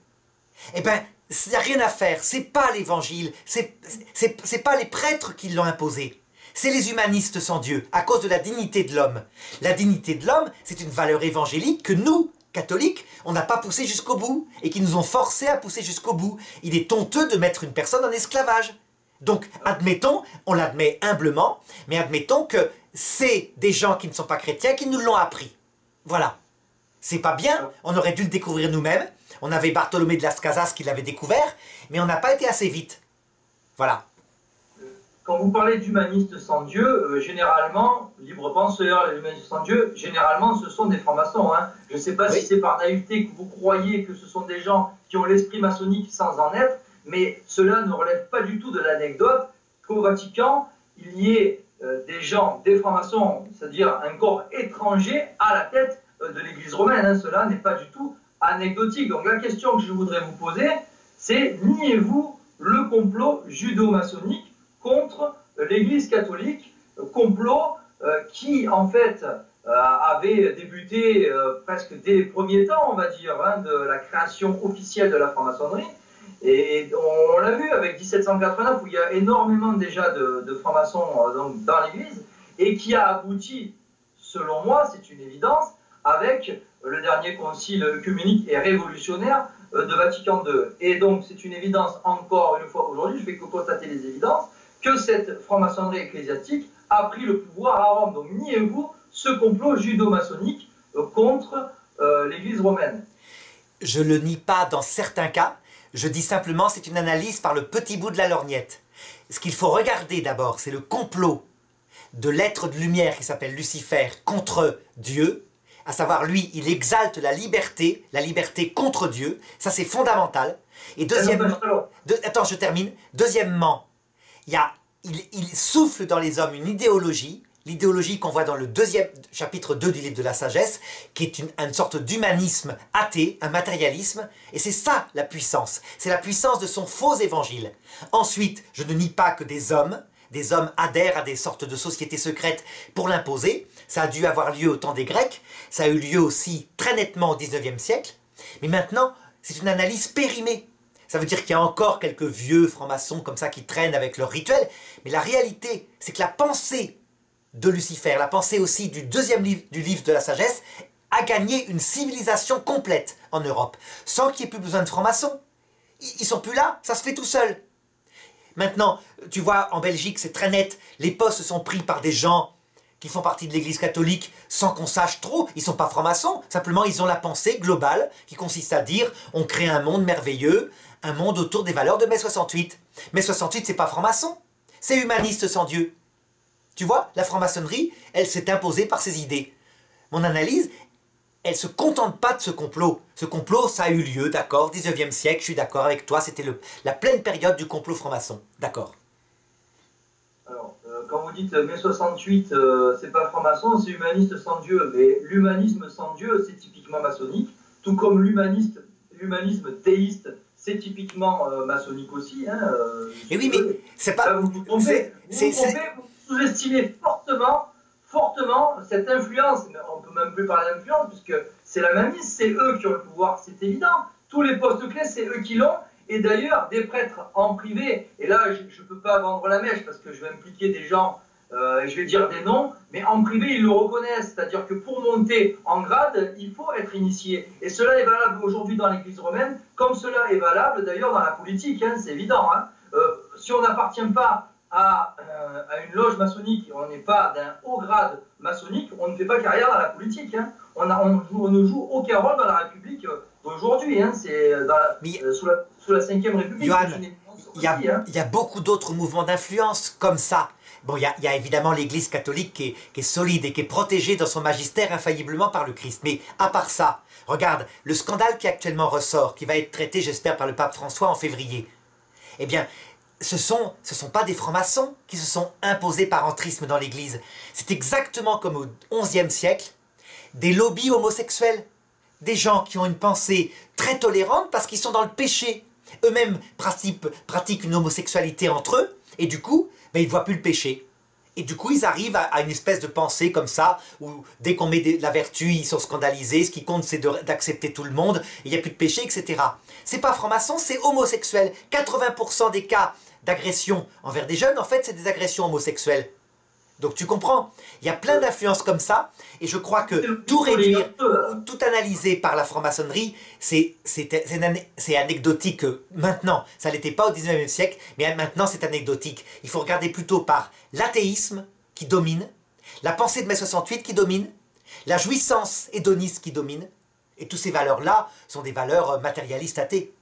Eh bien, il n'y a rien à faire. C'est pas l'évangile. C'est c'est pas les prêtres qui l'ont imposé. C'est les humanistes sans Dieu, à cause de la dignité de l'homme. La dignité de l'homme, c'est une valeur évangélique que nous, catholiques, on n'a pas poussé jusqu'au bout et qui nous ont forcés à pousser jusqu'au bout. Il est honteux de mettre une personne en esclavage. Donc, admettons, on l'admet humblement, mais admettons que c'est des gens qui ne sont pas chrétiens qui nous l'ont appris. Voilà. C'est pas bien, on aurait dû le découvrir nous-mêmes. On avait Bartholomé de las Casas qui l'avait découvert, mais on n'a pas été assez vite. Voilà. Quand vous parlez d'humanistes sans Dieu, euh, généralement, libre penseur, les humanistes sans Dieu, généralement, ce sont des francs-maçons. Hein. Je ne sais pas oui. si c'est par naïveté que vous croyez que ce sont des gens qui ont l'esprit maçonnique sans en être, mais cela ne relève pas du tout de l'anecdote qu'au Vatican, il y ait euh, des gens, des francs-maçons, c'est-à-dire un corps étranger à la tête euh, de l'Église romaine. Hein. Cela n'est pas du tout anecdotique. Donc la question que je voudrais vous poser, c'est niez-vous le complot judo-maçonnique contre l'Église catholique, complot euh, qui, en fait, euh, avait débuté euh, presque dès les premiers temps, on va dire, hein, de la création officielle de la franc-maçonnerie. Et on, on l'a vu avec dix-sept cent quatre-vingt-neuf, où il y a énormément déjà de, de francs-maçons euh, donc, dans l'Église, et qui a abouti, selon moi, c'est une évidence, avec le dernier concile œcuménique et révolutionnaire euh, de Vatican deux. Et donc, c'est une évidence encore une fois aujourd'hui, je ne fais que constater les évidences, que cette franc-maçonnerie ecclésiastique a pris le pouvoir à Rome. Donc niez-vous ce complot judo-maçonnique contre euh, l'Église romaine. Je ne le nie pas dans certains cas, je dis simplement c'est une analyse par le petit bout de la lorgnette. Ce qu'il faut regarder d'abord, c'est le complot de l'être de lumière qui s'appelle Lucifer contre Dieu, à savoir lui, il exalte la liberté, la liberté contre Dieu, ça c'est fondamental. Et deuxièmement, de, attends je termine, deuxièmement, Il, y a, il, il souffle dans les hommes une idéologie, l'idéologie qu'on voit dans le deuxième chapitre deux du livre de la sagesse, qui est une, une sorte d'humanisme athée, un matérialisme, et c'est ça la puissance, c'est la puissance de son faux évangile. Ensuite, je ne nie pas que des hommes, des hommes adhèrent à des sortes de sociétés secrètes pour l'imposer, ça a dû avoir lieu au temps des Grecs, ça a eu lieu aussi très nettement au dix-neuvième siècle, mais maintenant, c'est une analyse périmée. Ça veut dire qu'il y a encore quelques vieux francs-maçons comme ça qui traînent avec leur rituel. Mais la réalité, c'est que la pensée de Lucifer, la pensée aussi du deuxième livre du livre de la sagesse, a gagné une civilisation complète en Europe, sans qu'il n'y ait plus besoin de francs-maçons. Ils ne sont plus là, ça se fait tout seul. Maintenant, tu vois, en Belgique, c'est très net, les postes sont pris par des gens qui font partie de l'Église catholique sans qu'on sache trop, ils ne sont pas francs-maçons, simplement ils ont la pensée globale qui consiste à dire « on crée un monde merveilleux », un monde autour des valeurs de mai soixante-huit. mai soixante-huit, c'est pas franc-maçon, c'est humaniste sans Dieu. Tu vois, la franc-maçonnerie, elle s'est imposée par ses idées. Mon analyse, elle se contente pas de ce complot. Ce complot, ça a eu lieu, d'accord, dix-neuvième siècle, je suis d'accord avec toi, c'était la pleine période du complot franc-maçon, d'accord. Alors, euh, quand vous dites mai soixante-huit, euh, c'est pas franc-maçon, c'est humaniste sans Dieu, mais l'humanisme sans Dieu, c'est typiquement maçonnique, tout comme l'humaniste, l'humanisme théiste, c'est typiquement euh, maçonnique aussi. Hein, euh, mais oui, mais c'est pas... Vous vous trompez, vous, vous sous-estimez fortement, fortement cette influence. On ne peut même plus parler d'influence, puisque c'est la même mise, c'est eux qui ont le pouvoir, c'est évident. Tous les postes clés, c'est eux qui l'ont. Et d'ailleurs, des prêtres en privé, et là, je ne peux pas vendre la mèche, parce que je vais impliquer des gens, euh, et je vais dire des noms, mais en privé, ils le reconnaissent. C'est-à-dire que pour monter en grade, il faut être initié. Et cela est valable aujourd'hui dans l'Église romaine, comme cela est valable d'ailleurs dans la politique, hein, c'est évident. Hein. Euh, si on n'appartient pas à, euh, à une loge maçonnique, on n'est pas d'un haut grade maçonnique, on ne fait pas carrière dans la politique. Hein. On, a, on, on ne joue aucun rôle dans la République euh, d'aujourd'hui, hein. C'est euh, sous, la, sous la cinquième République. Johan, il y, hein. y a beaucoup d'autres mouvements d'influence comme ça. Bon, il y, y a évidemment l'Église catholique qui est, qui est solide et qui est protégée dans son magistère infailliblement par le Christ. Mais à part ça, regarde, le scandale qui actuellement ressort, qui va être traité, j'espère, par le pape François en février, eh bien, ce ne sont, ce sont pas des francs-maçons qui se sont imposés par entrisme dans l'Église. C'est exactement comme au onzième siècle, des lobbies homosexuels, des gens qui ont une pensée très tolérante parce qu'ils sont dans le péché. Eux-mêmes pratiquent une homosexualité entre eux, et du coup, ben, ils ne voient plus le péché. Et du coup, ils arrivent à, à une espèce de pensée comme ça, où dès qu'on met de la vertu, ils sont scandalisés, ce qui compte c'est d'accepter tout le monde, il n'y a plus de péché, et cetera. C'est pas franc-maçon, c'est homosexuel. quatre-vingts pour cent des cas d'agression envers des jeunes, en fait, c'est des agressions homosexuelles. Donc tu comprends, il y a plein d'influences comme ça, et je crois que tout réduire, tout analyser par la franc-maçonnerie, c'est anecdotique maintenant. Ça ne l'était pas au dix-neuvième siècle, mais maintenant c'est anecdotique. Il faut regarder plutôt par l'athéisme qui domine, la pensée de mai soixante-huit qui domine, la jouissance hédoniste qui domine, et toutes ces valeurs-là sont des valeurs matérialistes athées.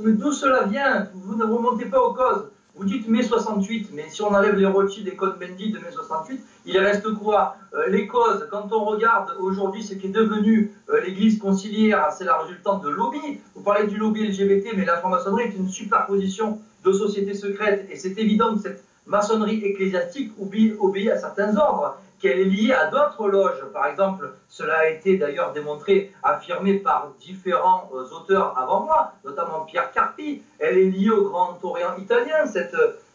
Mais d'où cela vient? Vous ne remontez pas aux causes. Vous dites mai soixante-huit, mais si on enlève les Rothschild et Cohn-Bendit de mai soixante-huit, il reste quoi? euh, Les causes, quand on regarde aujourd'hui ce qui est devenu euh, l'église conciliaire, c'est la résultante de lobby. Vous parlez du lobby L G B T, mais la franc-maçonnerie est une superposition de sociétés secrètes. Et c'est évident que cette maçonnerie ecclésiastique obéit, obéit à certains ordres, qu'elle est liée à d'autres loges. Par exemple, cela a été d'ailleurs démontré, affirmé par différents euh, auteurs avant moi, notamment Pierre Carpi. Elle est liée au Grand Orient italien, cette,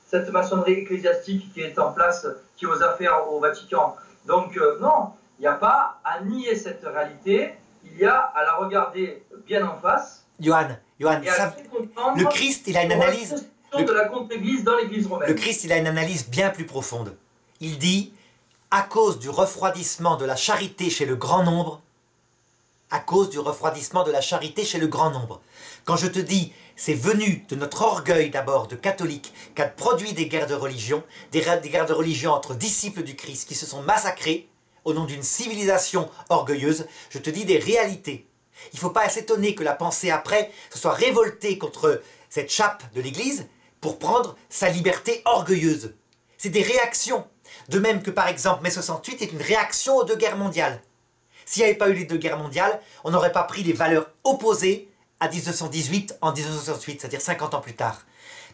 cette maçonnerie ecclésiastique qui est en place, qui est aux affaires au Vatican. Donc euh, non, il n'y a pas à nier cette réalité, il y a à la regarder bien en face. Johan, Johan, ça, le Christ, il a une analyse le, de la contre-église dans l'église romaine. Le Christ, il a une analyse bien plus profonde. Il dit, à cause du refroidissement de la charité chez le grand nombre, à cause du refroidissement de la charité chez le grand nombre. Quand je te dis, c'est venu de notre orgueil d'abord de catholiques qu'a produit des guerres de religion, des guerres de religion entre disciples du Christ qui se sont massacrés au nom d'une civilisation orgueilleuse, je te dis des réalités. Il ne faut pas s'étonner que la pensée après se soit révoltée contre cette chape de l'Église pour prendre sa liberté orgueilleuse. C'est des réactions. De même que par exemple mai soixante-huit est une réaction aux deux guerres mondiales. S'il n'y avait pas eu les deux guerres mondiales, on n'aurait pas pris les valeurs opposées à mille neuf cent dix-huit en mille neuf cent soixante-huit, c'est-à-dire cinquante ans plus tard.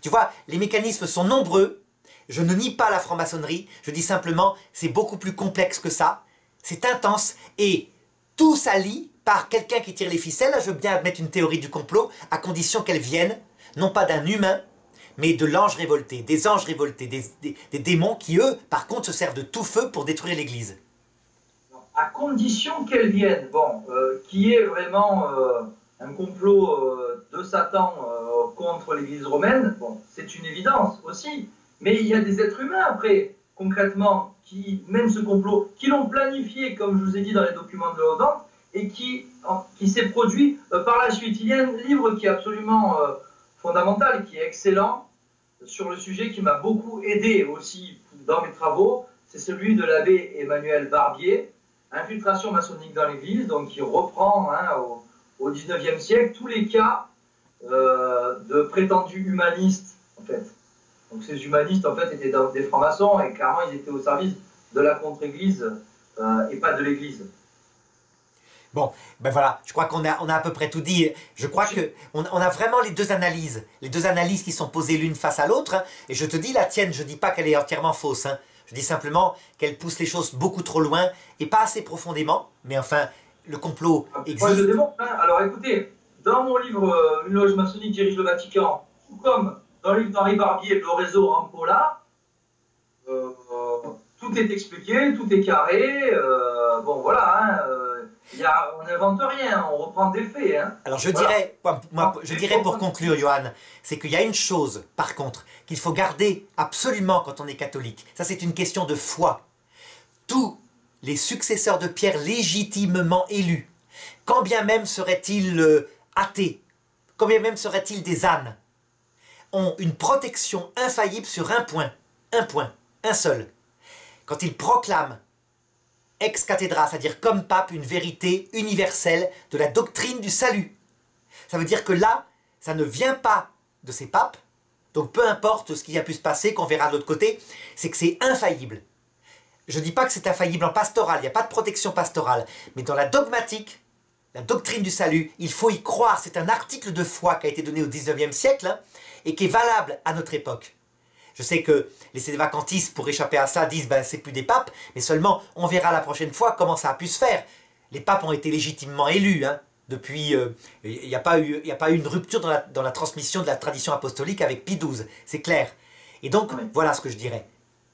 Tu vois, les mécanismes sont nombreux, je ne nie pas la franc-maçonnerie, je dis simplement c'est beaucoup plus complexe que ça, c'est intense et tout s'allie par quelqu'un qui tire les ficelles. Je veux bien admettre une théorie du complot, à condition qu'elle vienne, non pas d'un humain, mais de l'ange révolté, des anges révoltés, des, des, des démons qui eux, par contre, se servent de tout feu pour détruire l'Église. À condition qu'elle vienne, bon, euh, qui est vraiment euh, un complot euh, de Satan euh, contre l'Église romaine, bon, c'est une évidence aussi. Mais il y a des êtres humains après, concrètement, qui mènent ce complot, qui l'ont planifié, comme je vous ai dit dans les documents de la Haute-Vente, et qui, en, qui s'est produit euh, par la suite. Il y a un livre qui est absolument euh, fondamental, qui est excellent, sur le sujet qui m'a beaucoup aidé aussi dans mes travaux, c'est celui de l'abbé Emmanuel Barbier, Infiltration maçonnique dans l'Église, donc qui reprend hein, au, au dix-neuvième siècle tous les cas euh, de prétendus humanistes, en fait. Donc ces humanistes, en fait, étaient dans, des francs-maçons, et clairement, ils étaient au service de la contre-Église euh, et pas de l'Église. Bon, ben voilà, je crois qu'on a, on a à peu près tout dit. Je crois que on, on a vraiment les deux analyses, les deux analyses qui sont posées l'une face à l'autre. Hein, et je te dis la tienne, je ne dis pas qu'elle est entièrement fausse. Hein, je dis simplement qu'elle pousse les choses beaucoup trop loin et pas assez profondément. Mais enfin, le complot existe. Moi, je démontre, hein. Alors écoutez, dans mon livre euh, « Une loge maçonnique dirige le Vatican », tout comme dans le livre d'Henri Barbier, « Le réseau Rampolla euh, », tout est expliqué, tout est carré. Euh, bon, voilà, hein, euh, Il y a, on n'invente rien, on reprend des faits. Hein. Alors je voilà. dirais, moi, moi, je dirais pour conclure, Johan, c'est qu'il y a une chose, par contre, qu'il faut garder absolument quand on est catholique. Ça, c'est une question de foi. Tous les successeurs de Pierre légitimement élus, quand bien même seraient-ils euh, athées, quand bien même seraient-ils des ânes, ont une protection infaillible sur un point, un point, un seul. Quand ils proclament ex cathedra, c'est-à-dire comme pape, une vérité universelle de la doctrine du salut. Ça veut dire que là, ça ne vient pas de ces papes, Donc peu importe ce qui a pu se passer, qu'on verra de l'autre côté, c'est que c'est infaillible. Je ne dis pas que c'est infaillible en pastoral, il n'y a pas de protection pastorale, mais dans la dogmatique, la doctrine du salut, il faut y croire. C'est un article de foi qui a été donné au dix-neuvième siècle hein, et qui est valable à notre époque. Je sais que les sédévacantistes, pour échapper à ça, disent ben, « c'est plus des papes », mais seulement on verra la prochaine fois comment ça a pu se faire. Les papes ont été légitimement élus. Hein, depuis, euh, il n'y a pas eu une rupture dans la, dans la transmission de la tradition apostolique avec Pie douze, c'est clair. Et donc, oui. Voilà ce que je dirais.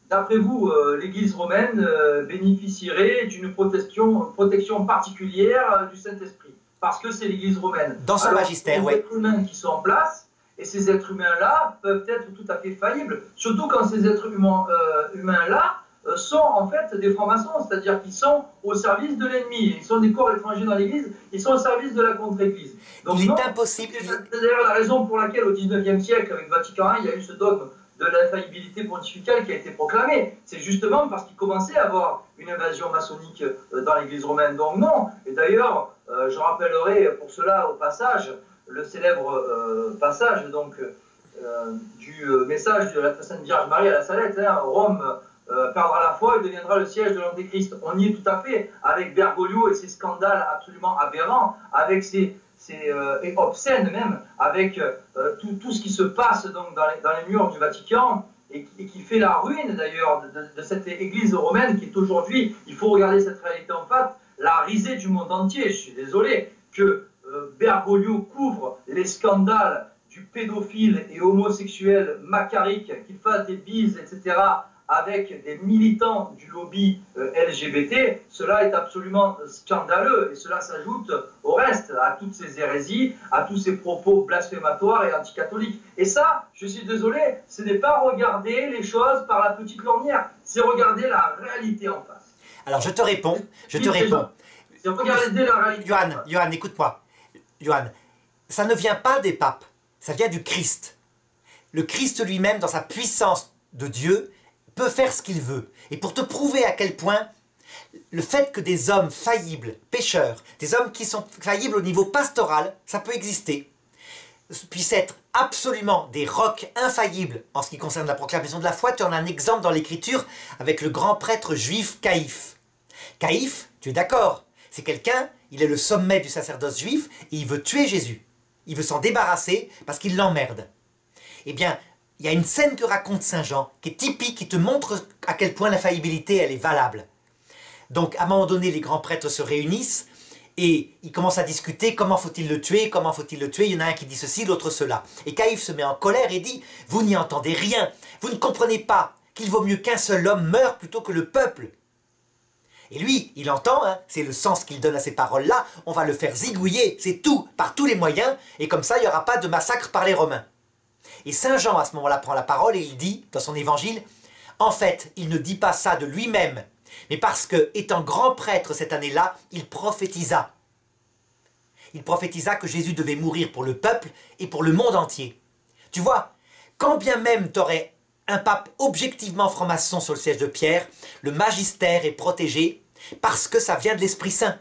D'après vous, euh, l'Église romaine euh, bénéficierait d'une protection, protection particulière euh, du Saint-Esprit, parce que c'est l'Église romaine. Dans son Alors, magistère, oui. Les êtres humains qui sont en place, et ces êtres humains-là peuvent être tout à fait faillibles, surtout quand ces êtres humains, euh, humains-là euh, sont en fait des francs-maçons, c'est-à-dire qu'ils sont au service de l'ennemi, ils sont des corps étrangers dans l'Église, ils sont au service de la contre-Église. Donc, il non, est impossible. C'est d'ailleurs la raison pour laquelle au dix-neuvième siècle, avec Vatican un, il y a eu ce dogme de l'infaillibilité pontificale qui a été proclamée. C'est justement parce qu'il commençait à avoir une invasion maçonnique dans l'Église romaine. Donc non, et d'ailleurs, euh, je rappellerai pour cela au passage, le célèbre euh, passage donc, euh, du message de la Sainte Vierge Marie à la Salette, hein, Rome euh, perdra la foi et deviendra le siège de l'Antéchrist. On y est tout à fait, avec Bergoglio et ses scandales absolument aberrants, avec ses... C'est euh, et obscène même, avec euh, tout, tout ce qui se passe donc, dans, les, dans les murs du Vatican, et, et qui fait la ruine d'ailleurs de, de, de cette église romaine qui est aujourd'hui, il faut regarder cette réalité en face, la risée du monde entier. Je suis désolé que euh, Bergoglio couvre les scandales du pédophile et homosexuel Macaric, qu'il fasse des bises, et cetera, avec des militants du lobby L G B T, cela est absolument scandaleux et cela s'ajoute au reste, à toutes ces hérésies, à tous ces propos blasphématoires et anticatholiques. Et ça, je suis désolé, ce n'est pas regarder les choses par la petite lorgnière, c'est regarder la réalité en face. Alors je te réponds, je te réponds. C'est regarder la réalité. Johan, Johan, écoute-moi. Johan, ça ne vient pas des papes, ça vient du Christ. Le Christ lui-même, dans sa puissance de Dieu, peut faire ce qu'il veut. Et pour te prouver à quel point le fait que des hommes faillibles, pécheurs, des hommes qui sont faillibles au niveau pastoral, ça peut exister, puissent être absolument des rocs infaillibles en ce qui concerne la proclamation de la foi, tu en as un exemple dans l'Écriture avec le grand prêtre juif Caïphe. Caïphe, tu es d'accord, c'est quelqu'un, il est le sommet du sacerdoce juif et il veut tuer Jésus. Il veut s'en débarrasser parce qu'il l'emmerde. Eh bien, il y a une scène que raconte Saint Jean, qui est typique, qui te montre à quel point l'infaillibilité, elle est valable. Donc, à un moment donné, les grands prêtres se réunissent, et ils commencent à discuter, comment faut-il le tuer, comment faut-il le tuer, il y en a un qui dit ceci, l'autre cela. Et Caïphe se met en colère et dit, vous n'y entendez rien, vous ne comprenez pas qu'il vaut mieux qu'un seul homme meure plutôt que le peuple. Et lui, il entend, hein, c'est le sens qu'il donne à ces paroles-là, on va le faire zigouiller, c'est tout, par tous les moyens, et comme ça, il n'y aura pas de massacre par les Romains. Et Saint Jean, à ce moment-là, prend la parole et il dit, dans son évangile, « En fait, il ne dit pas ça de lui-même, mais parce que, étant grand prêtre cette année-là, il prophétisa. Il prophétisa que Jésus devait mourir pour le peuple et pour le monde entier. » Tu vois, quand bien même t'aurais un pape objectivement franc-maçon sur le siège de Pierre, le magistère est protégé parce que ça vient de l'Esprit Saint.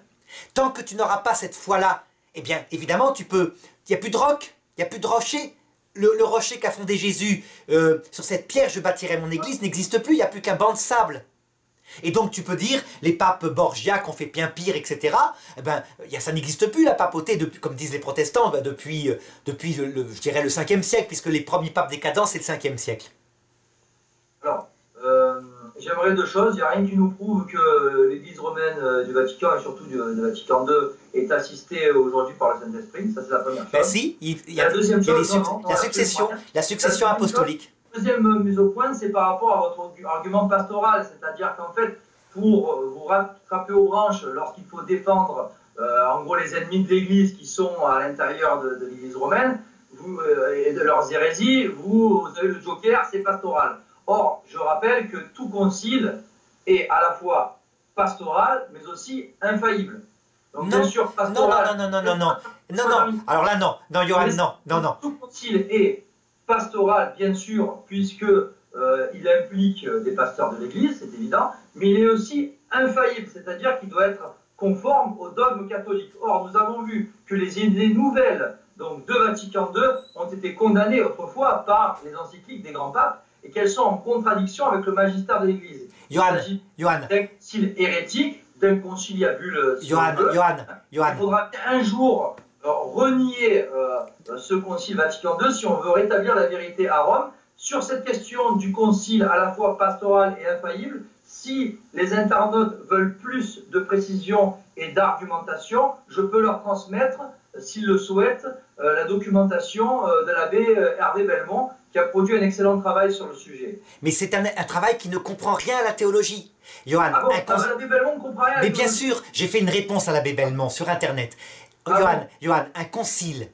Tant que tu n'auras pas cette foi-là, eh bien, évidemment, tu peux... Il n'y a plus de roc, il n'y a plus de rocher. Le, le rocher qu'a fondé Jésus, euh, sur cette pierre je bâtirai mon église, n'existe plus, il n'y a plus qu'un banc de sable. Et donc tu peux dire, les papes Borgia qui ont fait bien pire, et cetera, eh ben, ça n'existe plus la papauté, depuis, comme disent les protestants, ben depuis, euh, depuis le, le, je dirais le cinquième siècle, puisque les premiers papes décadents c'est le cinquième siècle. Alors, euh, j'aimerais deux choses, il n'y a rien qui nous prouve que l'église romaine du Vatican, et surtout du, du Vatican deux, est assisté aujourd'hui par le Saint-Esprit, ça c'est la première chose. Ben si, il y a la deuxième chose, suc non, non, la, succession, la succession apostolique. La deuxième mise au point, c'est par rapport à votre argument pastoral, c'est-à-dire qu'en fait, pour vous rattraper aux branches, lorsqu'il faut défendre euh, en gros les ennemis de l'Église qui sont à l'intérieur de, de l'Église romaine vous, euh, et de leurs hérésies, vous, vous avez le joker, c'est pastoral. Or, je rappelle que tout concile est à la fois pastoral, mais aussi infaillible. Donc, non. Bien sûr, pastoral, non, non, non, non, non, non, non, non, alors là, non, non, Johan, non, non, non. Tout concile est pastoral, bien sûr, puisque euh, il implique des pasteurs de l'Église, c'est évident, mais il est aussi infaillible, c'est-à-dire qu'il doit être conforme au dogme catholique. Or, nous avons vu que les idées nouvelles donc de Vatican deux, ont été condamnées autrefois par les encycliques des grands papes et qu'elles sont en contradiction avec le magistère de l'Église. Johan, Johan. D'un concile hérétique, d'un conciliabule. Si Johan, Johan, Johan. Il faudra un jour renier euh, ce concile Vatican deux si on veut rétablir la vérité à Rome. Sur cette question du concile à la fois pastoral et infaillible, si les internautes veulent plus de précision et d'argumentation, je peux leur transmettre, s'ils le souhaitent, euh, la documentation euh, de l'abbé euh, Hervé Belmont, qui a produit un excellent travail sur le sujet. Mais c'est un, un travail qui ne comprend rien à la théologie. Johan, ah bon, cons... l'abbé Belmont ne comprend rien à la théologie. Mais bien sûr, j'ai fait une réponse à l'abbé Belmont sur Internet. Ah Johan, bon Johan, un concile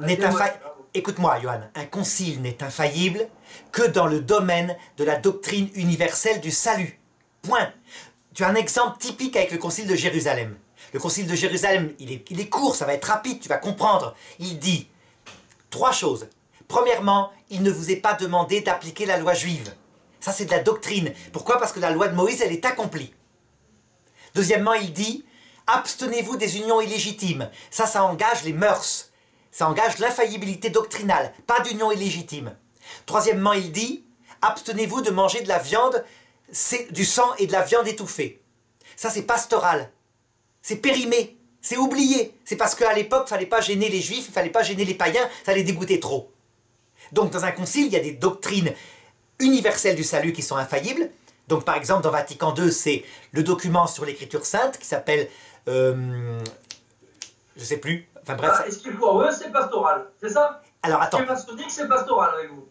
n'est infaillible. Écoute-moi, Johan, un concile n'est infaillible que dans le domaine de la doctrine universelle du salut. Point. Tu as un exemple typique avec le concile de Jérusalem. Le concile de Jérusalem, il est, il est court, ça va être rapide, tu vas comprendre. Il dit trois choses. Premièrement, il ne vous est pas demandé d'appliquer la loi juive. Ça, c'est de la doctrine. Pourquoi? Parce que la loi de Moïse, elle est accomplie. Deuxièmement, il dit « Abstenez-vous des unions illégitimes ». Ça, ça engage les mœurs. Ça engage l'infaillibilité doctrinale, pas d'union illégitime. Troisièmement, il dit « Abstenez-vous de manger de la viande, du sang et de la viande étouffée ». Ça, c'est pastoral. C'est périmé, c'est oublié. C'est parce qu'à l'époque, il ne fallait pas gêner les juifs, il ne fallait pas gêner les païens, ça les dégoûtait trop. Donc dans un concile, il y a des doctrines universelles du salut qui sont infaillibles. Donc par exemple, dans Vatican deux, c'est le document sur l'écriture sainte qui s'appelle... Euh, je ne sais plus. Enfin bref. Ah, est-ce qu'il faut eux, c'est pastoral, c'est ça? Alors attends. Ce qui est maçonnique, c'est pastoral avec vous.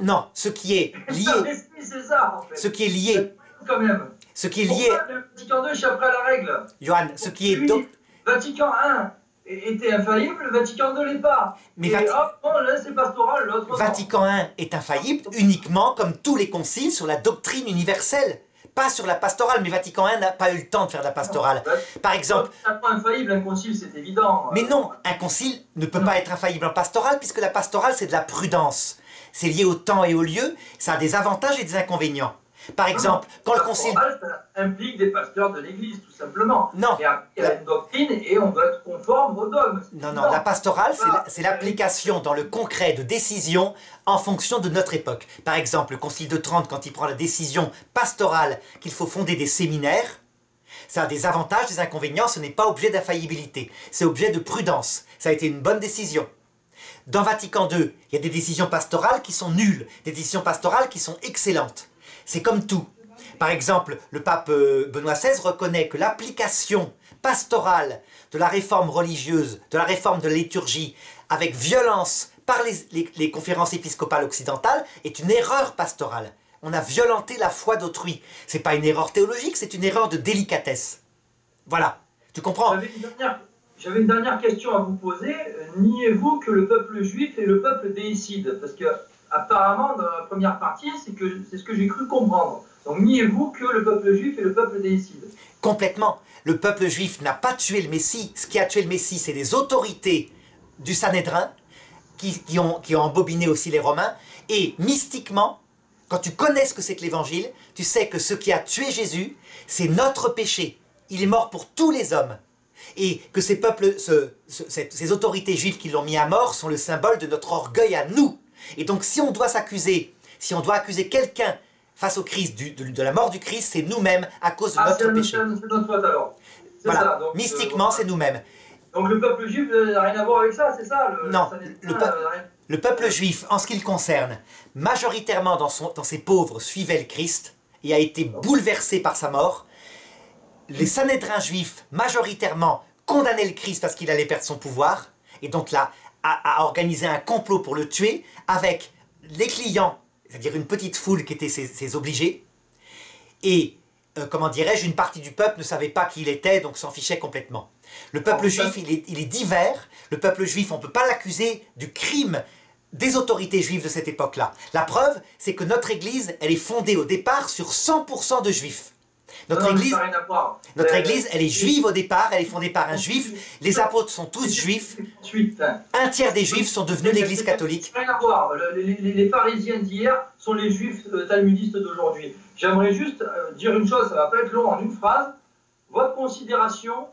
Non, ce qui est lié... c'est ça, en fait. Ce qui est lié... quand même. Ce qui est lié... Pourquoi le Vatican deux échappe à la règle? Johan, ce donc, qui est... donc Vatican un était infaillible, le Vatican deux l'est pas. Mais et Vati... hop, bon, là c'est pastoral, l'autre... Vatican un est infaillible uniquement, comme tous les conciles, sur la doctrine universelle. Pas sur la pastorale, mais Vatican un n'a pas eu le temps de faire de la pastorale. Par exemple... c'est pas infaillible, un concile, c'est évident. Mais non, un concile ne peut non. pas être infaillible en pastorale, puisque la pastorale, c'est de la prudence. C'est lié au temps et au lieu, ça a des avantages et des inconvénients. Par exemple, non, quand le concile... ça implique des pasteurs de l'Église, tout simplement. Non. Il y a, il y a la... une doctrine et on doit être conforme au dogme. Non, non, non, la pastorale, c'est l'application dans le concret de décisions en fonction de notre époque. Par exemple, le concile de Trente, quand il prend la décision pastorale qu'il faut fonder des séminaires, ça a des avantages, des inconvénients, ce n'est pas objet d'infaillibilité, c'est objet de prudence. Ça a été une bonne décision. Dans Vatican deux, il y a des décisions pastorales qui sont nulles, des décisions pastorales qui sont excellentes. C'est comme tout. Par exemple, le pape Benoît seize reconnaît que l'application pastorale de la réforme religieuse, de la réforme de la liturgie, avec violence par les, les, les conférences épiscopales occidentales, est une erreur pastorale. On a violenté la foi d'autrui. Ce n'est pas une erreur théologique, c'est une erreur de délicatesse. Voilà. Tu comprends? J'avais une dernière, j'avais une dernière question à vous poser. Niez-vous que le peuple juif est le peuple déicide? Parce que... apparemment, dans la première partie, c'est ce que j'ai cru comprendre. Donc, niez-vous que le peuple juif est le peuple déicide? Complètement. Le peuple juif n'a pas tué le Messie. Ce qui a tué le Messie, c'est les autorités du Sanhédrin, qui, qui, ont, qui ont embobiné aussi les Romains. Et mystiquement, quand tu connais ce que c'est que l'Évangile, tu sais que ce qui a tué Jésus, c'est notre péché. Il est mort pour tous les hommes. Et que ces peuples, ce, ce, cette, ces autorités juives qui l'ont mis à mort sont le symbole de notre orgueil à nous. Et donc si on doit s'accuser, si on doit accuser quelqu'un face au Christ, du, de, de la mort du Christ, c'est nous-mêmes à cause de ah, notre péché. C'est notre faute alors. Voilà, ça, donc, mystiquement euh, c'est nous-mêmes. Donc le peuple juif n'a rien à voir avec ça, c'est ça le, non, le, pe euh, le peuple juif, en ce qui le concerne, majoritairement dans, son, dans ses pauvres, suivait le Christ et a été bouleversé par sa mort. Les Sanhédrins juifs, majoritairement, condamnaient le Christ parce qu'il allait perdre son pouvoir, et donc là, à organiser un complot pour le tuer avec les clients, c'est-à-dire une petite foule qui était ses, ses obligés, et, euh, comment dirais-je, une partie du peuple ne savait pas qui il était, donc s'en fichait complètement. Le peuple juif, il est, il est divers, le peuple juif, on ne peut pas l'accuser du crime des autorités juives de cette époque-là. La preuve, c'est que notre Église, elle est fondée au départ sur cent pour cent de juifs. Notre, non, non, église, notre église, elle est juive au départ, elle est fondée par un juif, les apôtres sont tous juifs, un tiers des juifs sont devenus l'église catholique. Rien à voir, les, les, les pharisiens d'hier sont les juifs talmudistes d'aujourd'hui. J'aimerais juste dire une chose, ça va pas être long en une phrase, votre considération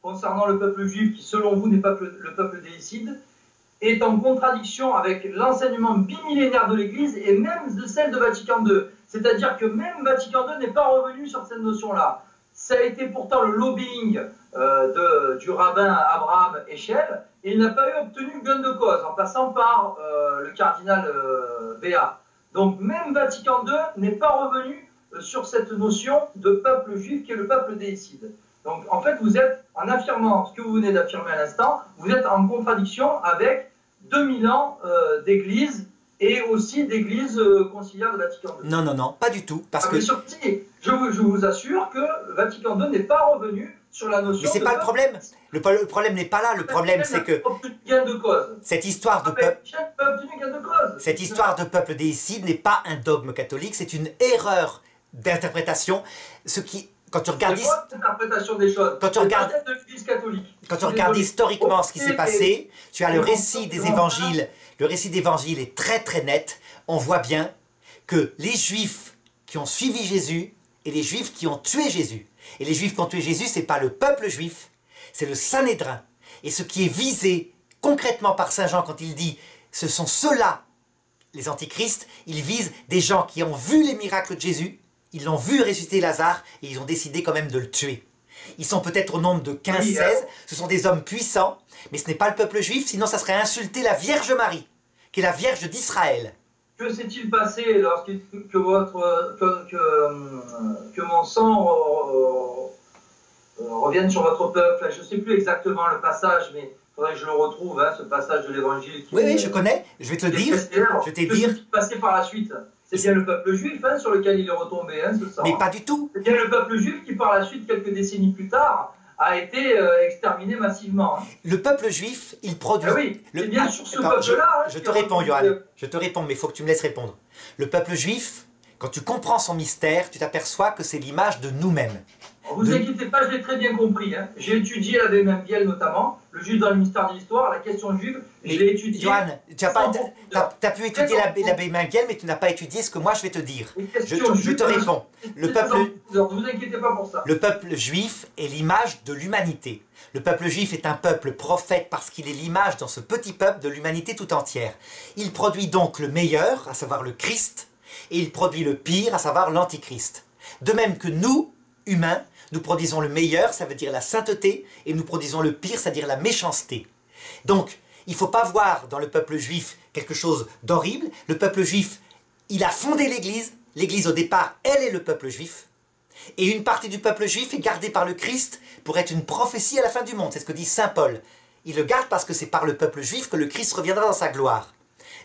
concernant le peuple juif qui selon vous n'est pas le peuple déicide est en contradiction avec l'enseignement bimillénaire de l'Église et même de celle de Vatican deux. C'est-à-dire que même Vatican deux n'est pas revenu sur cette notion-là. Ça a été pourtant le lobbying euh, de, du rabbin Abraham Eschel, et il n'a pas eu obtenu gain de cause, en passant par euh, le cardinal euh, Béat. Donc même Vatican deux n'est pas revenu euh, sur cette notion de peuple juif qui est le peuple déicide. Donc en fait, vous êtes, en affirmant ce que vous venez d'affirmer à l'instant, vous êtes en contradiction avec deux mille ans euh, d'église, et aussi d'église euh, conciliaire de Vatican deux. Non, non, non, pas du tout. Parce ah, que... Sur... Je, vous, je vous assure que Vatican deux n'est pas revenu sur la notion. Mais c'est pas le problème. Le, le problème n'est pas là. Le, le problème, c'est que cette histoire de peuple, cette histoire de peuple déicide n'est pas un dogme catholique. C'est une erreur d'interprétation. Ce qui, quand tu regardes, quoi, interprétation des choses. Quand tu regardes, de l'Église catholique. Quand tu regardes historiquement okay, ce qui s'est passé, tu as le récit des évangiles. Le récit d'évangile est très très net. On voit bien que les Juifs qui ont suivi Jésus et les Juifs qui ont tué Jésus. Et les Juifs qui ont tué Jésus, ce n'est pas le peuple juif, c'est le Sanhédrin. Et ce qui est visé concrètement par Saint Jean quand il dit « ce sont ceux-là, les antichrists », il vise des gens qui ont vu les miracles de Jésus, ils l'ont vu ressusciter Lazare et ils ont décidé quand même de le tuer. Ils sont peut-être au nombre de quinze seize, ce sont des hommes puissants, mais ce n'est pas le peuple juif, sinon ça serait insulter la Vierge Marie, qui est la Vierge d'Israël. Que s'est-il passé lorsque que votre que, que, que mon sang euh, euh, revienne sur votre peuple? Je ne sais plus exactement le passage, mais il faudrait que je le retrouve, hein, ce passage de l'Évangile. Oui, oui, je connais. Je vais te le dire. Je vais te dire. Ce qui s'est passé par la suite, c'est bien le peuple juif hein, sur lequel il est retombé, hein, ce sang. Mais pas du tout. C'est bien le peuple juif qui, par la suite, quelques décennies plus tard, a été euh, exterminé massivement. Le peuple juif, il produit... Eh oui, le... bien sur ce peuple-là... Je, je te réponds, Johan, de... je te réponds, mais il faut que tu me laisses répondre. Le peuple juif, quand tu comprends son mystère, tu t'aperçois que c'est l'image de nous-mêmes. Vous de... inquiétez pas, je l'ai très bien compris. Hein. J'ai étudié l'abbé Membiel notamment, le juif dans le mystère de l'histoire, la question juive, mais je l'ai étudié... Johan, tu as, pas, as, as pu étudier l'abbé Membiel, mais tu n'as pas étudié ce que moi je vais te dire. Je, je, je te réponds. Le peuple... Non, vous inquiétez pas pour ça. Le peuple juif est l'image de l'humanité. Le peuple juif est un peuple prophète parce qu'il est l'image dans ce petit peuple de l'humanité tout entière. Il produit donc le meilleur, à savoir le Christ, et il produit le pire, à savoir l'antichrist. De même que nous, humains, nous produisons le meilleur, ça veut dire la sainteté, et nous produisons le pire, c'est-à-dire la méchanceté. Donc, il ne faut pas voir dans le peuple juif quelque chose d'horrible. Le peuple juif, il a fondé l'Église. L'Église, au départ, elle est le peuple juif. Et une partie du peuple juif est gardée par le Christ pour être une prophétie à la fin du monde. C'est ce que dit Saint Paul. Il le garde parce que c'est par le peuple juif que le Christ reviendra dans sa gloire.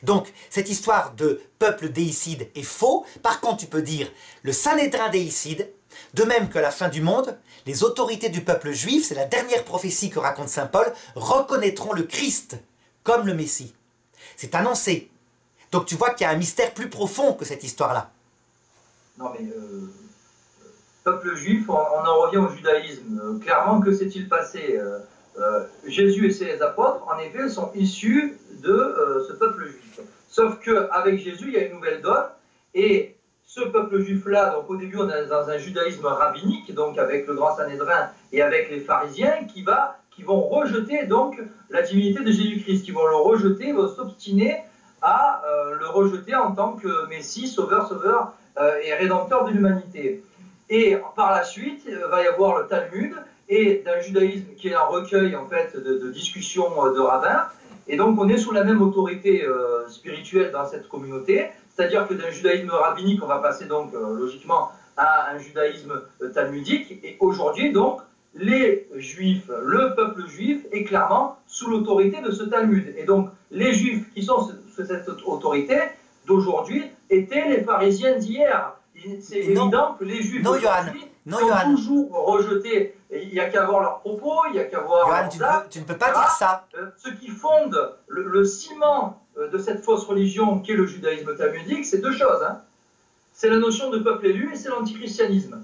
Donc, cette histoire de peuple déicide est faux. Par contre, tu peux dire le Sanhédrin déicide. De même qu'à la fin du monde, les autorités du peuple juif, c'est la dernière prophétie que raconte Saint Paul, reconnaîtront le Christ comme le Messie. C'est annoncé. Donc tu vois qu'il y a un mystère plus profond que cette histoire-là. Non mais, euh, peuple juif, on, on en revient au judaïsme. Euh, clairement, que s'est-il passé euh, euh, Jésus et ses apôtres, en effet, sont issus de euh, ce peuple juif. Sauf qu'avec Jésus, il y a une nouvelle donne, et... Ce peuple juif-là, donc au début on est dans un judaïsme rabbinique, donc avec le grand Sanhédrin et avec les pharisiens, qui, va, qui vont rejeter donc la divinité de Jésus-Christ, qui vont le rejeter, vont s'obstiner à euh, le rejeter en tant que Messie, sauveur, sauveur euh, et rédempteur de l'humanité. Et par la suite, il va y avoir le Talmud, et d'un judaïsme qui est un recueil en fait de, de discussions de rabbins, et donc on est sous la même autorité euh, spirituelle dans cette communauté. C'est-à-dire que d'un judaïsme rabbinique, on va passer donc euh, logiquement à un judaïsme euh, talmudique. Et aujourd'hui, donc, les juifs, le peuple juif est clairement sous l'autorité de ce Talmud. Et donc, les juifs qui sont sous cette autorité d'aujourd'hui étaient les pharisiens d'hier. C'est évident que les juifs d'aujourd'hui sont toujours rejetés. Il n'y a qu'à voir leurs propos, il n'y a qu'à voir Johan, tu, date, peux, tu ne peux pas dire ça. Euh, ce qui fonde le, le ciment de cette fausse religion qu'est le judaïsme talmudique, c'est deux choses. Hein. C'est la notion de peuple élu et c'est l'antichristianisme.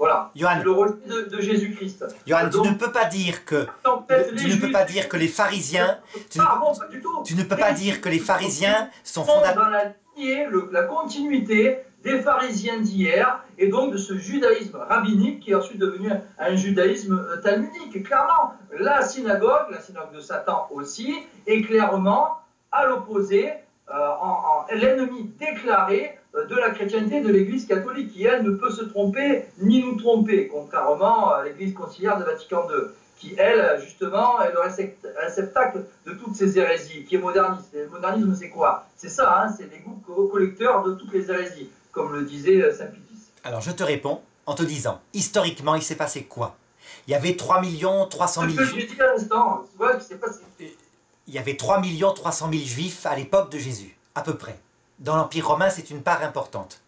Voilà. Johan, le rôle de, de Jésus-Christ. Johan, donc, tu ne peux pas dire que le, tu ne peux pas dire que les pharisiens, tu ne, bon, tu ne peux pas dire que les pharisiens sont fondateurs. Dans la lignée, le, la continuité des pharisiens d'hier et donc de ce judaïsme rabbinique qui est ensuite devenu un judaïsme talmudique. Et clairement, la synagogue, la synagogue de Satan aussi, est clairement à l'opposé, euh, en, en, l'ennemi déclaré de la chrétienté et de l'Église catholique, qui elle ne peut se tromper ni nous tromper, contrairement à l'Église conciliaire de Vatican deux, qui elle, justement, est le réceptacle de toutes ces hérésies, qui est moderniste. Et le modernisme, c'est quoi? C'est ça, hein, c'est les goûts collecteurs de toutes les hérésies, comme le disait Saint Pie dix. Alors je te réponds en te disant, historiquement, il s'est passé quoi? Il y avait trois millions trois cent mille juifs. Je dis à l'instant, tu vois, il s'est passé. Il y avait trois millions trois cent mille juifs à l'époque de Jésus, à peu près. Dans l'Empire romain, c'est une part importante.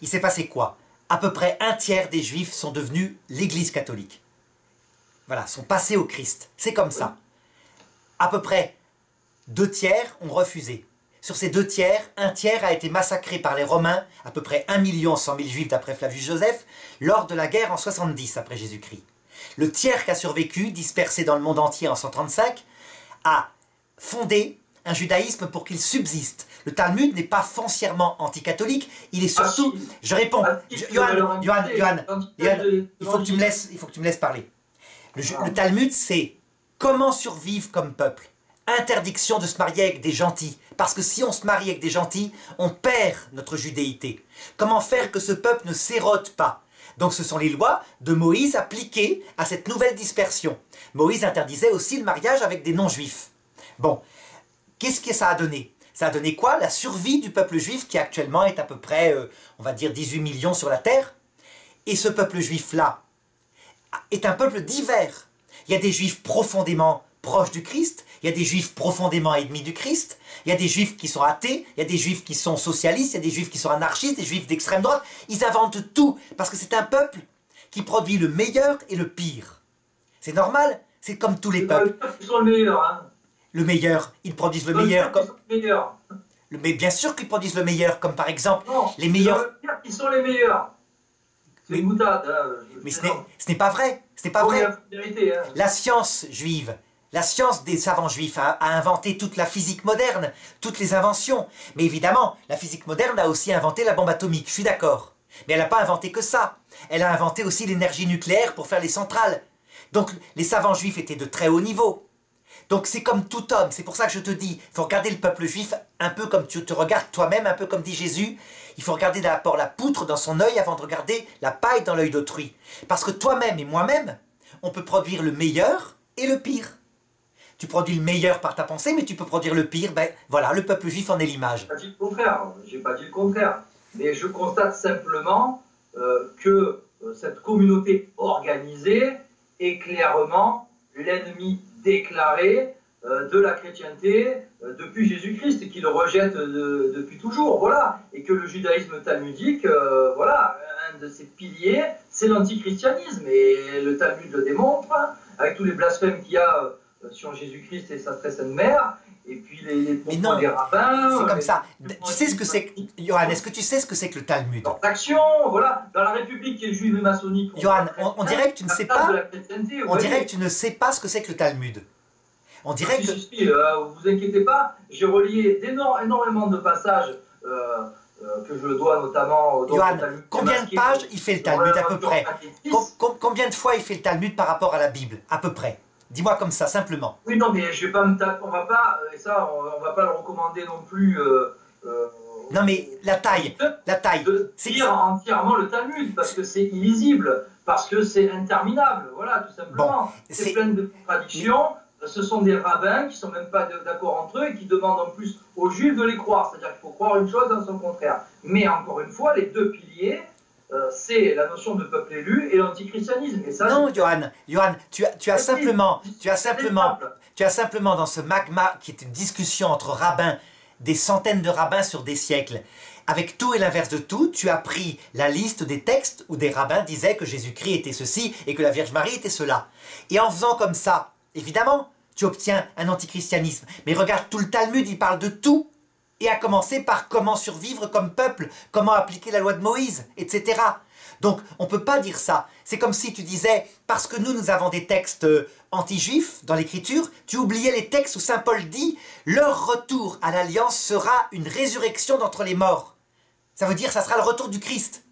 Il s'est passé quoi? À peu près un tiers des juifs sont devenus l'Église catholique. Voilà, sont passés au Christ. C'est comme ça. À peu près deux tiers ont refusé. Sur ces deux tiers, un tiers a été massacré par les Romains, à peu près un million cent mille juifs d'après Flavius Joseph, lors de la guerre en soixante-dix après Jésus-Christ. Le tiers qui a survécu, dispersé dans le monde entier en cent trente-cinq, a fondé un judaïsme pour qu'il subsiste. Le Talmud n'est pas foncièrement anticatholique, il est surtout... Ah, si. Je réponds. Ah, si. Je, Johan, Johan, Johan, Johan, Johan il, faut que tu me laisses, il faut que tu me laisses parler. Le, ah. le Talmud, c'est comment survivre comme peuple. Interdiction de se marier avec des gentils. Parce que si on se marie avec des gentils, on perd notre judéité. Comment faire que ce peuple ne s'érode pas? Donc ce sont les lois de Moïse appliquées à cette nouvelle dispersion. Moïse interdisait aussi le mariage avec des non-juifs. Bon, qu'est-ce que ça a donné? Ça a donné quoi? La survie du peuple juif qui actuellement est à peu près, euh, on va dire, dix-huit millions sur la terre. Et ce peuple juif-là est un peuple divers. Il y a des juifs profondément proches du Christ, il y a des juifs profondément ennemis du Christ, il y a des juifs qui sont athées, il y a des juifs qui sont socialistes, il y a des juifs qui sont anarchistes, des juifs d'extrême droite. Ils inventent tout parce que c'est un peuple qui produit le meilleur et le pire. C'est normal, c'est comme tous les peuples. Ils sont le meilleur, hein. Le meilleur, ils produisent le meilleur comme... meilleur. Le... Mais bien sûr qu'ils produisent le meilleur, comme par exemple non, les meilleurs... Ils sont les meilleurs. C'est mais... une boutade. Hein. Mais ce n'est pas vrai. Ce n'est pas oh, vrai. La, vérité, hein. La science juive, la science des savants juifs a, a inventé toute la physique moderne, toutes les inventions. Mais évidemment, la physique moderne a aussi inventé la bombe atomique, je suis d'accord. Mais elle n'a pas inventé que ça. Elle a inventé aussi l'énergie nucléaire pour faire les centrales. Donc les savants juifs étaient de très haut niveau. Donc c'est comme tout homme, c'est pour ça que je te dis, il faut regarder le peuple juif un peu comme tu te regardes toi-même, un peu comme dit Jésus. Il faut regarder d'abord la poutre dans son œil avant de regarder la paille dans l'œil d'autrui. Parce que toi-même et moi-même, on peut produire le meilleur et le pire. Tu produis le meilleur par ta pensée, mais tu peux produire le pire. Ben voilà, le peuple juif en est l'image. Je n'ai pas dit le contraire, j'ai pas dit le contraire. Mais je constate simplement euh, que euh, cette communauté organisée est clairement l'ennemi déclaré euh, de la chrétienté euh, depuis Jésus-Christ et qui le rejette de, depuis toujours, voilà. Et que le judaïsme talmudique, euh, voilà, un de ses piliers, c'est l'antichristianisme. Et le Talmud le démontre, hein, avec tous les blasphèmes qu'il y a euh, sur Jésus-Christ et sa très sainte mère, et puis les, les propos non, des rabbins... C'est comme les... ça. Tu sais ce que c'est... Johan, est-ce que tu sais ce que c'est que le Talmud? Dans l'action, voilà, dans la République qui est juive et maçonnique... Johan, on, on dirait que tu ne sais pas... On ouais. dirait que tu ne sais pas ce que c'est que le Talmud. On dirait ah, que... Si, si, euh, vous inquiétez pas, j'ai relié énormément de passages euh, euh, que je dois notamment... Euh, Johan, Talmud, combien de pages il fait le Talmud à peu près? Combien de fois il fait le Talmud par rapport à la Bible? À peu près. Dis-moi comme ça, simplement. Oui, non, mais je vais pas me taper, on va pas, et ça, on, on va pas le recommander non plus. Euh, euh, non, mais la taille, de, la taille. De lire entièrement le Talmud, parce que c'est illisible, parce que c'est interminable, voilà, tout simplement. Bon, c'est plein de contradictions, ce sont des rabbins qui sont même pas d'accord entre eux, et qui demandent en plus aux juifs de les croire, c'est-à-dire qu'il faut croire une chose dans son contraire. Mais encore une fois, les deux piliers... Euh, c'est la notion de peuple élu et l'antichristianisme. Et ça, non, Johan, Johan, tu as, tu as simplement, tu as simplement, tu as simplement dans ce magma qui est une discussion entre rabbins, des centaines de rabbins sur des siècles, avec tout et l'inverse de tout, tu as pris la liste des textes où des rabbins disaient que Jésus-Christ était ceci et que la Vierge Marie était cela. Et en faisant comme ça, évidemment, tu obtiens un antichristianisme. Mais regarde tout le Talmud, il parle de tout. Et à commencer par comment survivre comme peuple, comment appliquer la loi de Moïse, et cetera. Donc, on ne peut pas dire ça. C'est comme si tu disais, parce que nous, nous avons des textes anti-juifs dans l'écriture, tu oubliais les textes où Saint Paul dit « Leur retour à l'Alliance sera une résurrection d'entre les morts ». Ça veut dire que ça sera le retour du Christ.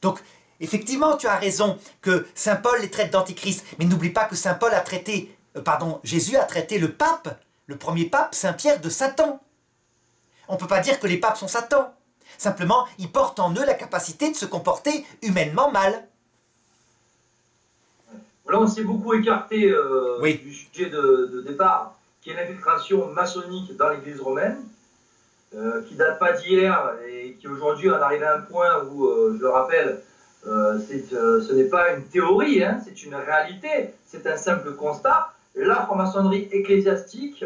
Donc, effectivement, tu as raison que Saint Paul les traite d'antichrist, mais n'oublie pas que Saint Paul a traité, euh, pardon, Jésus a traité le pape, le premier pape, Saint Pierre, de Satan. On ne peut pas dire que les papes sont Satan. Simplement, ils portent en eux la capacité de se comporter humainement mal. Là, on s'est beaucoup écarté euh, oui. du sujet de, de départ, qui est l'infiltration maçonnique dans l'Église romaine, euh, qui date pas d'hier et qui aujourd'hui en arrive à un point où, euh, je le rappelle, euh, euh, ce n'est pas une théorie, hein, c'est une réalité, c'est un simple constat. La franc-maçonnerie ecclésiastique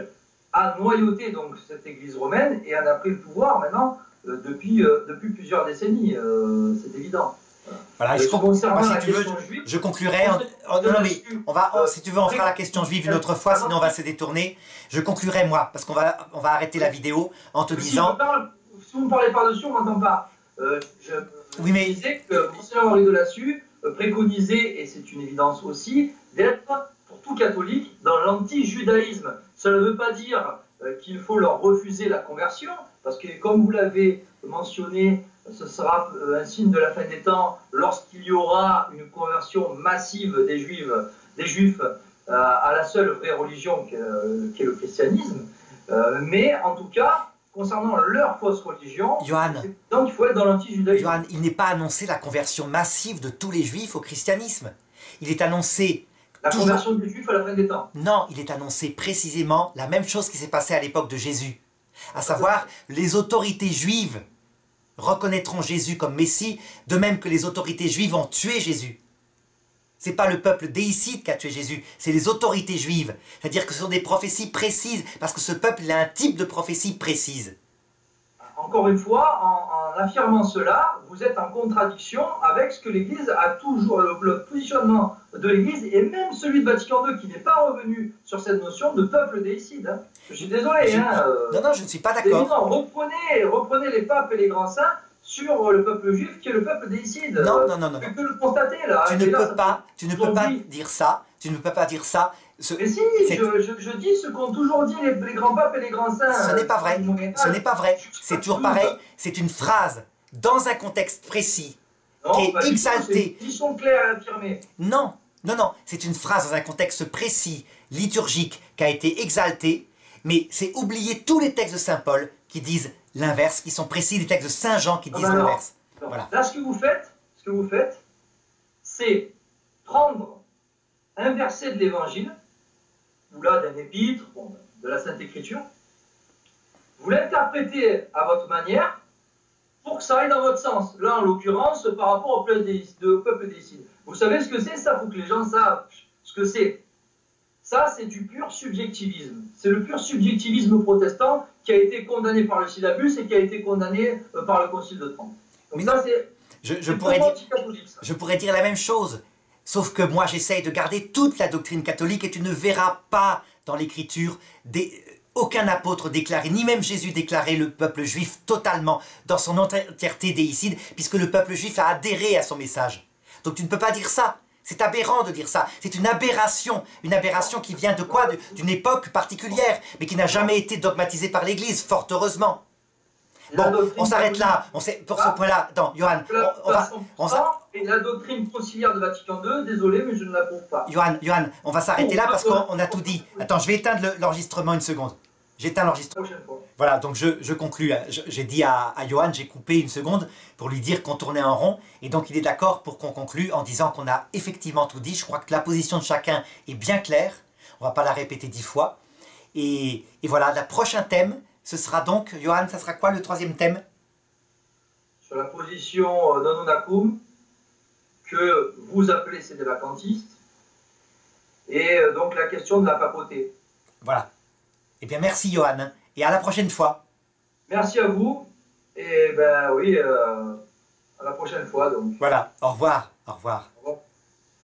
a noyauté donc cette Église romaine et en a pris le pouvoir maintenant euh, depuis, euh, depuis plusieurs décennies, euh, c'est évident. Voilà, je, con... bah, si tu veux, juive, je conclurai. En... Oh, non, non, mais on va, oh, si tu veux, on fera la question juive une autre fois, sinon on va se détourner. Je conclurai, moi, parce qu'on va, on va arrêter la vidéo en te si disant. Parle, si vous ne parlez pas dessus, on ne m'entend pas. Euh, je oui, mais... disais que Monseigneur Henri Delassus préconisait, et c'est une évidence aussi, d'être pour tout catholique dans l'anti-judaïsme. Cela ne veut pas dire qu'il faut leur refuser la conversion, parce que, comme vous l'avez mentionné, ce sera un signe de la fin des temps lorsqu'il y aura une conversion massive des Juifs, des Juifs euh, à la seule vraie religion qu'est euh, qu'est le christianisme. Euh, mais en tout cas, concernant leur fausse religion, Johan, donc il faut être dans l'anti-judaïsme. Johan, il n'est pas annoncé la conversion massive de tous les Juifs au christianisme. Il est annoncé... La toujours... conversion des Juifs à la fin des temps. Non, il est annoncé précisément la même chose qui s'est passée à l'époque de Jésus, à savoir les autorités juives reconnaîtront Jésus comme Messie, de même que les autorités juives ont tué Jésus. Ce n'est pas le peuple déicide qui a tué Jésus, c'est les autorités juives. C'est-à-dire que ce sont des prophéties précises, parce que ce peuple il a un type de prophétie précise. Encore une fois, en, en affirmant cela, vous êtes en contradiction avec ce que l'Église a toujours, le, le positionnement de l'Église, et même celui de Vatican deux, qui n'est pas revenu sur cette notion de peuple déicide. Hein. Je suis désolé. Je... Hein, euh... Non, non, je ne suis pas d'accord. Reprenez, reprenez les papes et les grands saints sur le peuple juif, qui est le peuple déicide. Non, non, non. non. Tu peux le constater, là. Tu ne, là, peux, pas, tu ne peux pas dire ça. Tu ne peux pas dire ça. Ce, mais si, je, je, je dis ce qu'ont toujours dit les, les grands papes et les grands saints. Ce n'est pas vrai, ce n'est pas vrai, c'est toujours pareil, c'est une phrase dans un contexte précis, non, qui est exaltée. Ils sont clairs à affirmer. Non, non, non, c'est une phrase dans un contexte précis, liturgique, qui a été exaltée, mais c'est oublier tous les textes de Saint Paul qui disent l'inverse, qui sont précis, les textes de Saint Jean qui disent ah ben l'inverse. Voilà. Là, ce que vous faites, ce que vous faites, c'est prendre un verset de l'Évangile, ou là d'un épître, bon, de la Sainte Écriture, vous l'interprétez à votre manière pour que ça aille dans votre sens. Là, en l'occurrence, par rapport au peuple déicide. Vous savez ce que c'est, ça, faut que les gens savent ce que c'est. Ça, c'est du pur subjectivisme. C'est le pur subjectivisme protestant qui a été condamné par le Syllabus et qui a été condamné par le Concile de Trente. Donc, mais ça, c'est. Je, je, pourrais dire, je pourrais dire la même chose. Sauf que moi, j'essaye de garder toute la doctrine catholique et tu ne verras pas dans l'Écriture aucun apôtre déclaré, ni même Jésus déclarer le peuple juif totalement dans son entièreté déicide, puisque le peuple juif a adhéré à son message. Donc tu ne peux pas dire ça. C'est aberrant de dire ça. C'est une aberration. Une aberration qui vient de quoi? D'une époque particulière, mais qui n'a jamais été dogmatisée par l'Église, fort heureusement. Bon, on s'arrête là, on sait, pour ah, ce point-là. Non, Johan, on, on va... On et la doctrine conciliaire de Vatican deux, désolé, mais je ne l'approuve pas. Johan, Johan, on va s'arrêter là parce qu'on a tout dit. Attends, je vais éteindre l'enregistrement une seconde. J'éteins l'enregistrement. Voilà, donc je, je conclue. J'ai dit à, à Johan, j'ai coupé une seconde pour lui dire qu'on tournait en rond. Et donc, il est d'accord pour qu'on conclue en disant qu'on a effectivement tout dit. Je crois que la position de chacun est bien claire. On ne va pas la répéter dix fois. Et, et voilà, le prochain thème... Ce sera donc, Johan, ça sera quoi le troisième thème? Sur la position non unacum, que vous appelez c'est des vacantistes, et donc la question de la papauté. Voilà. Eh bien, merci Johan, et à la prochaine fois. Merci à vous, et ben oui, euh, à la prochaine fois donc. Voilà, au revoir, au revoir. Au revoir.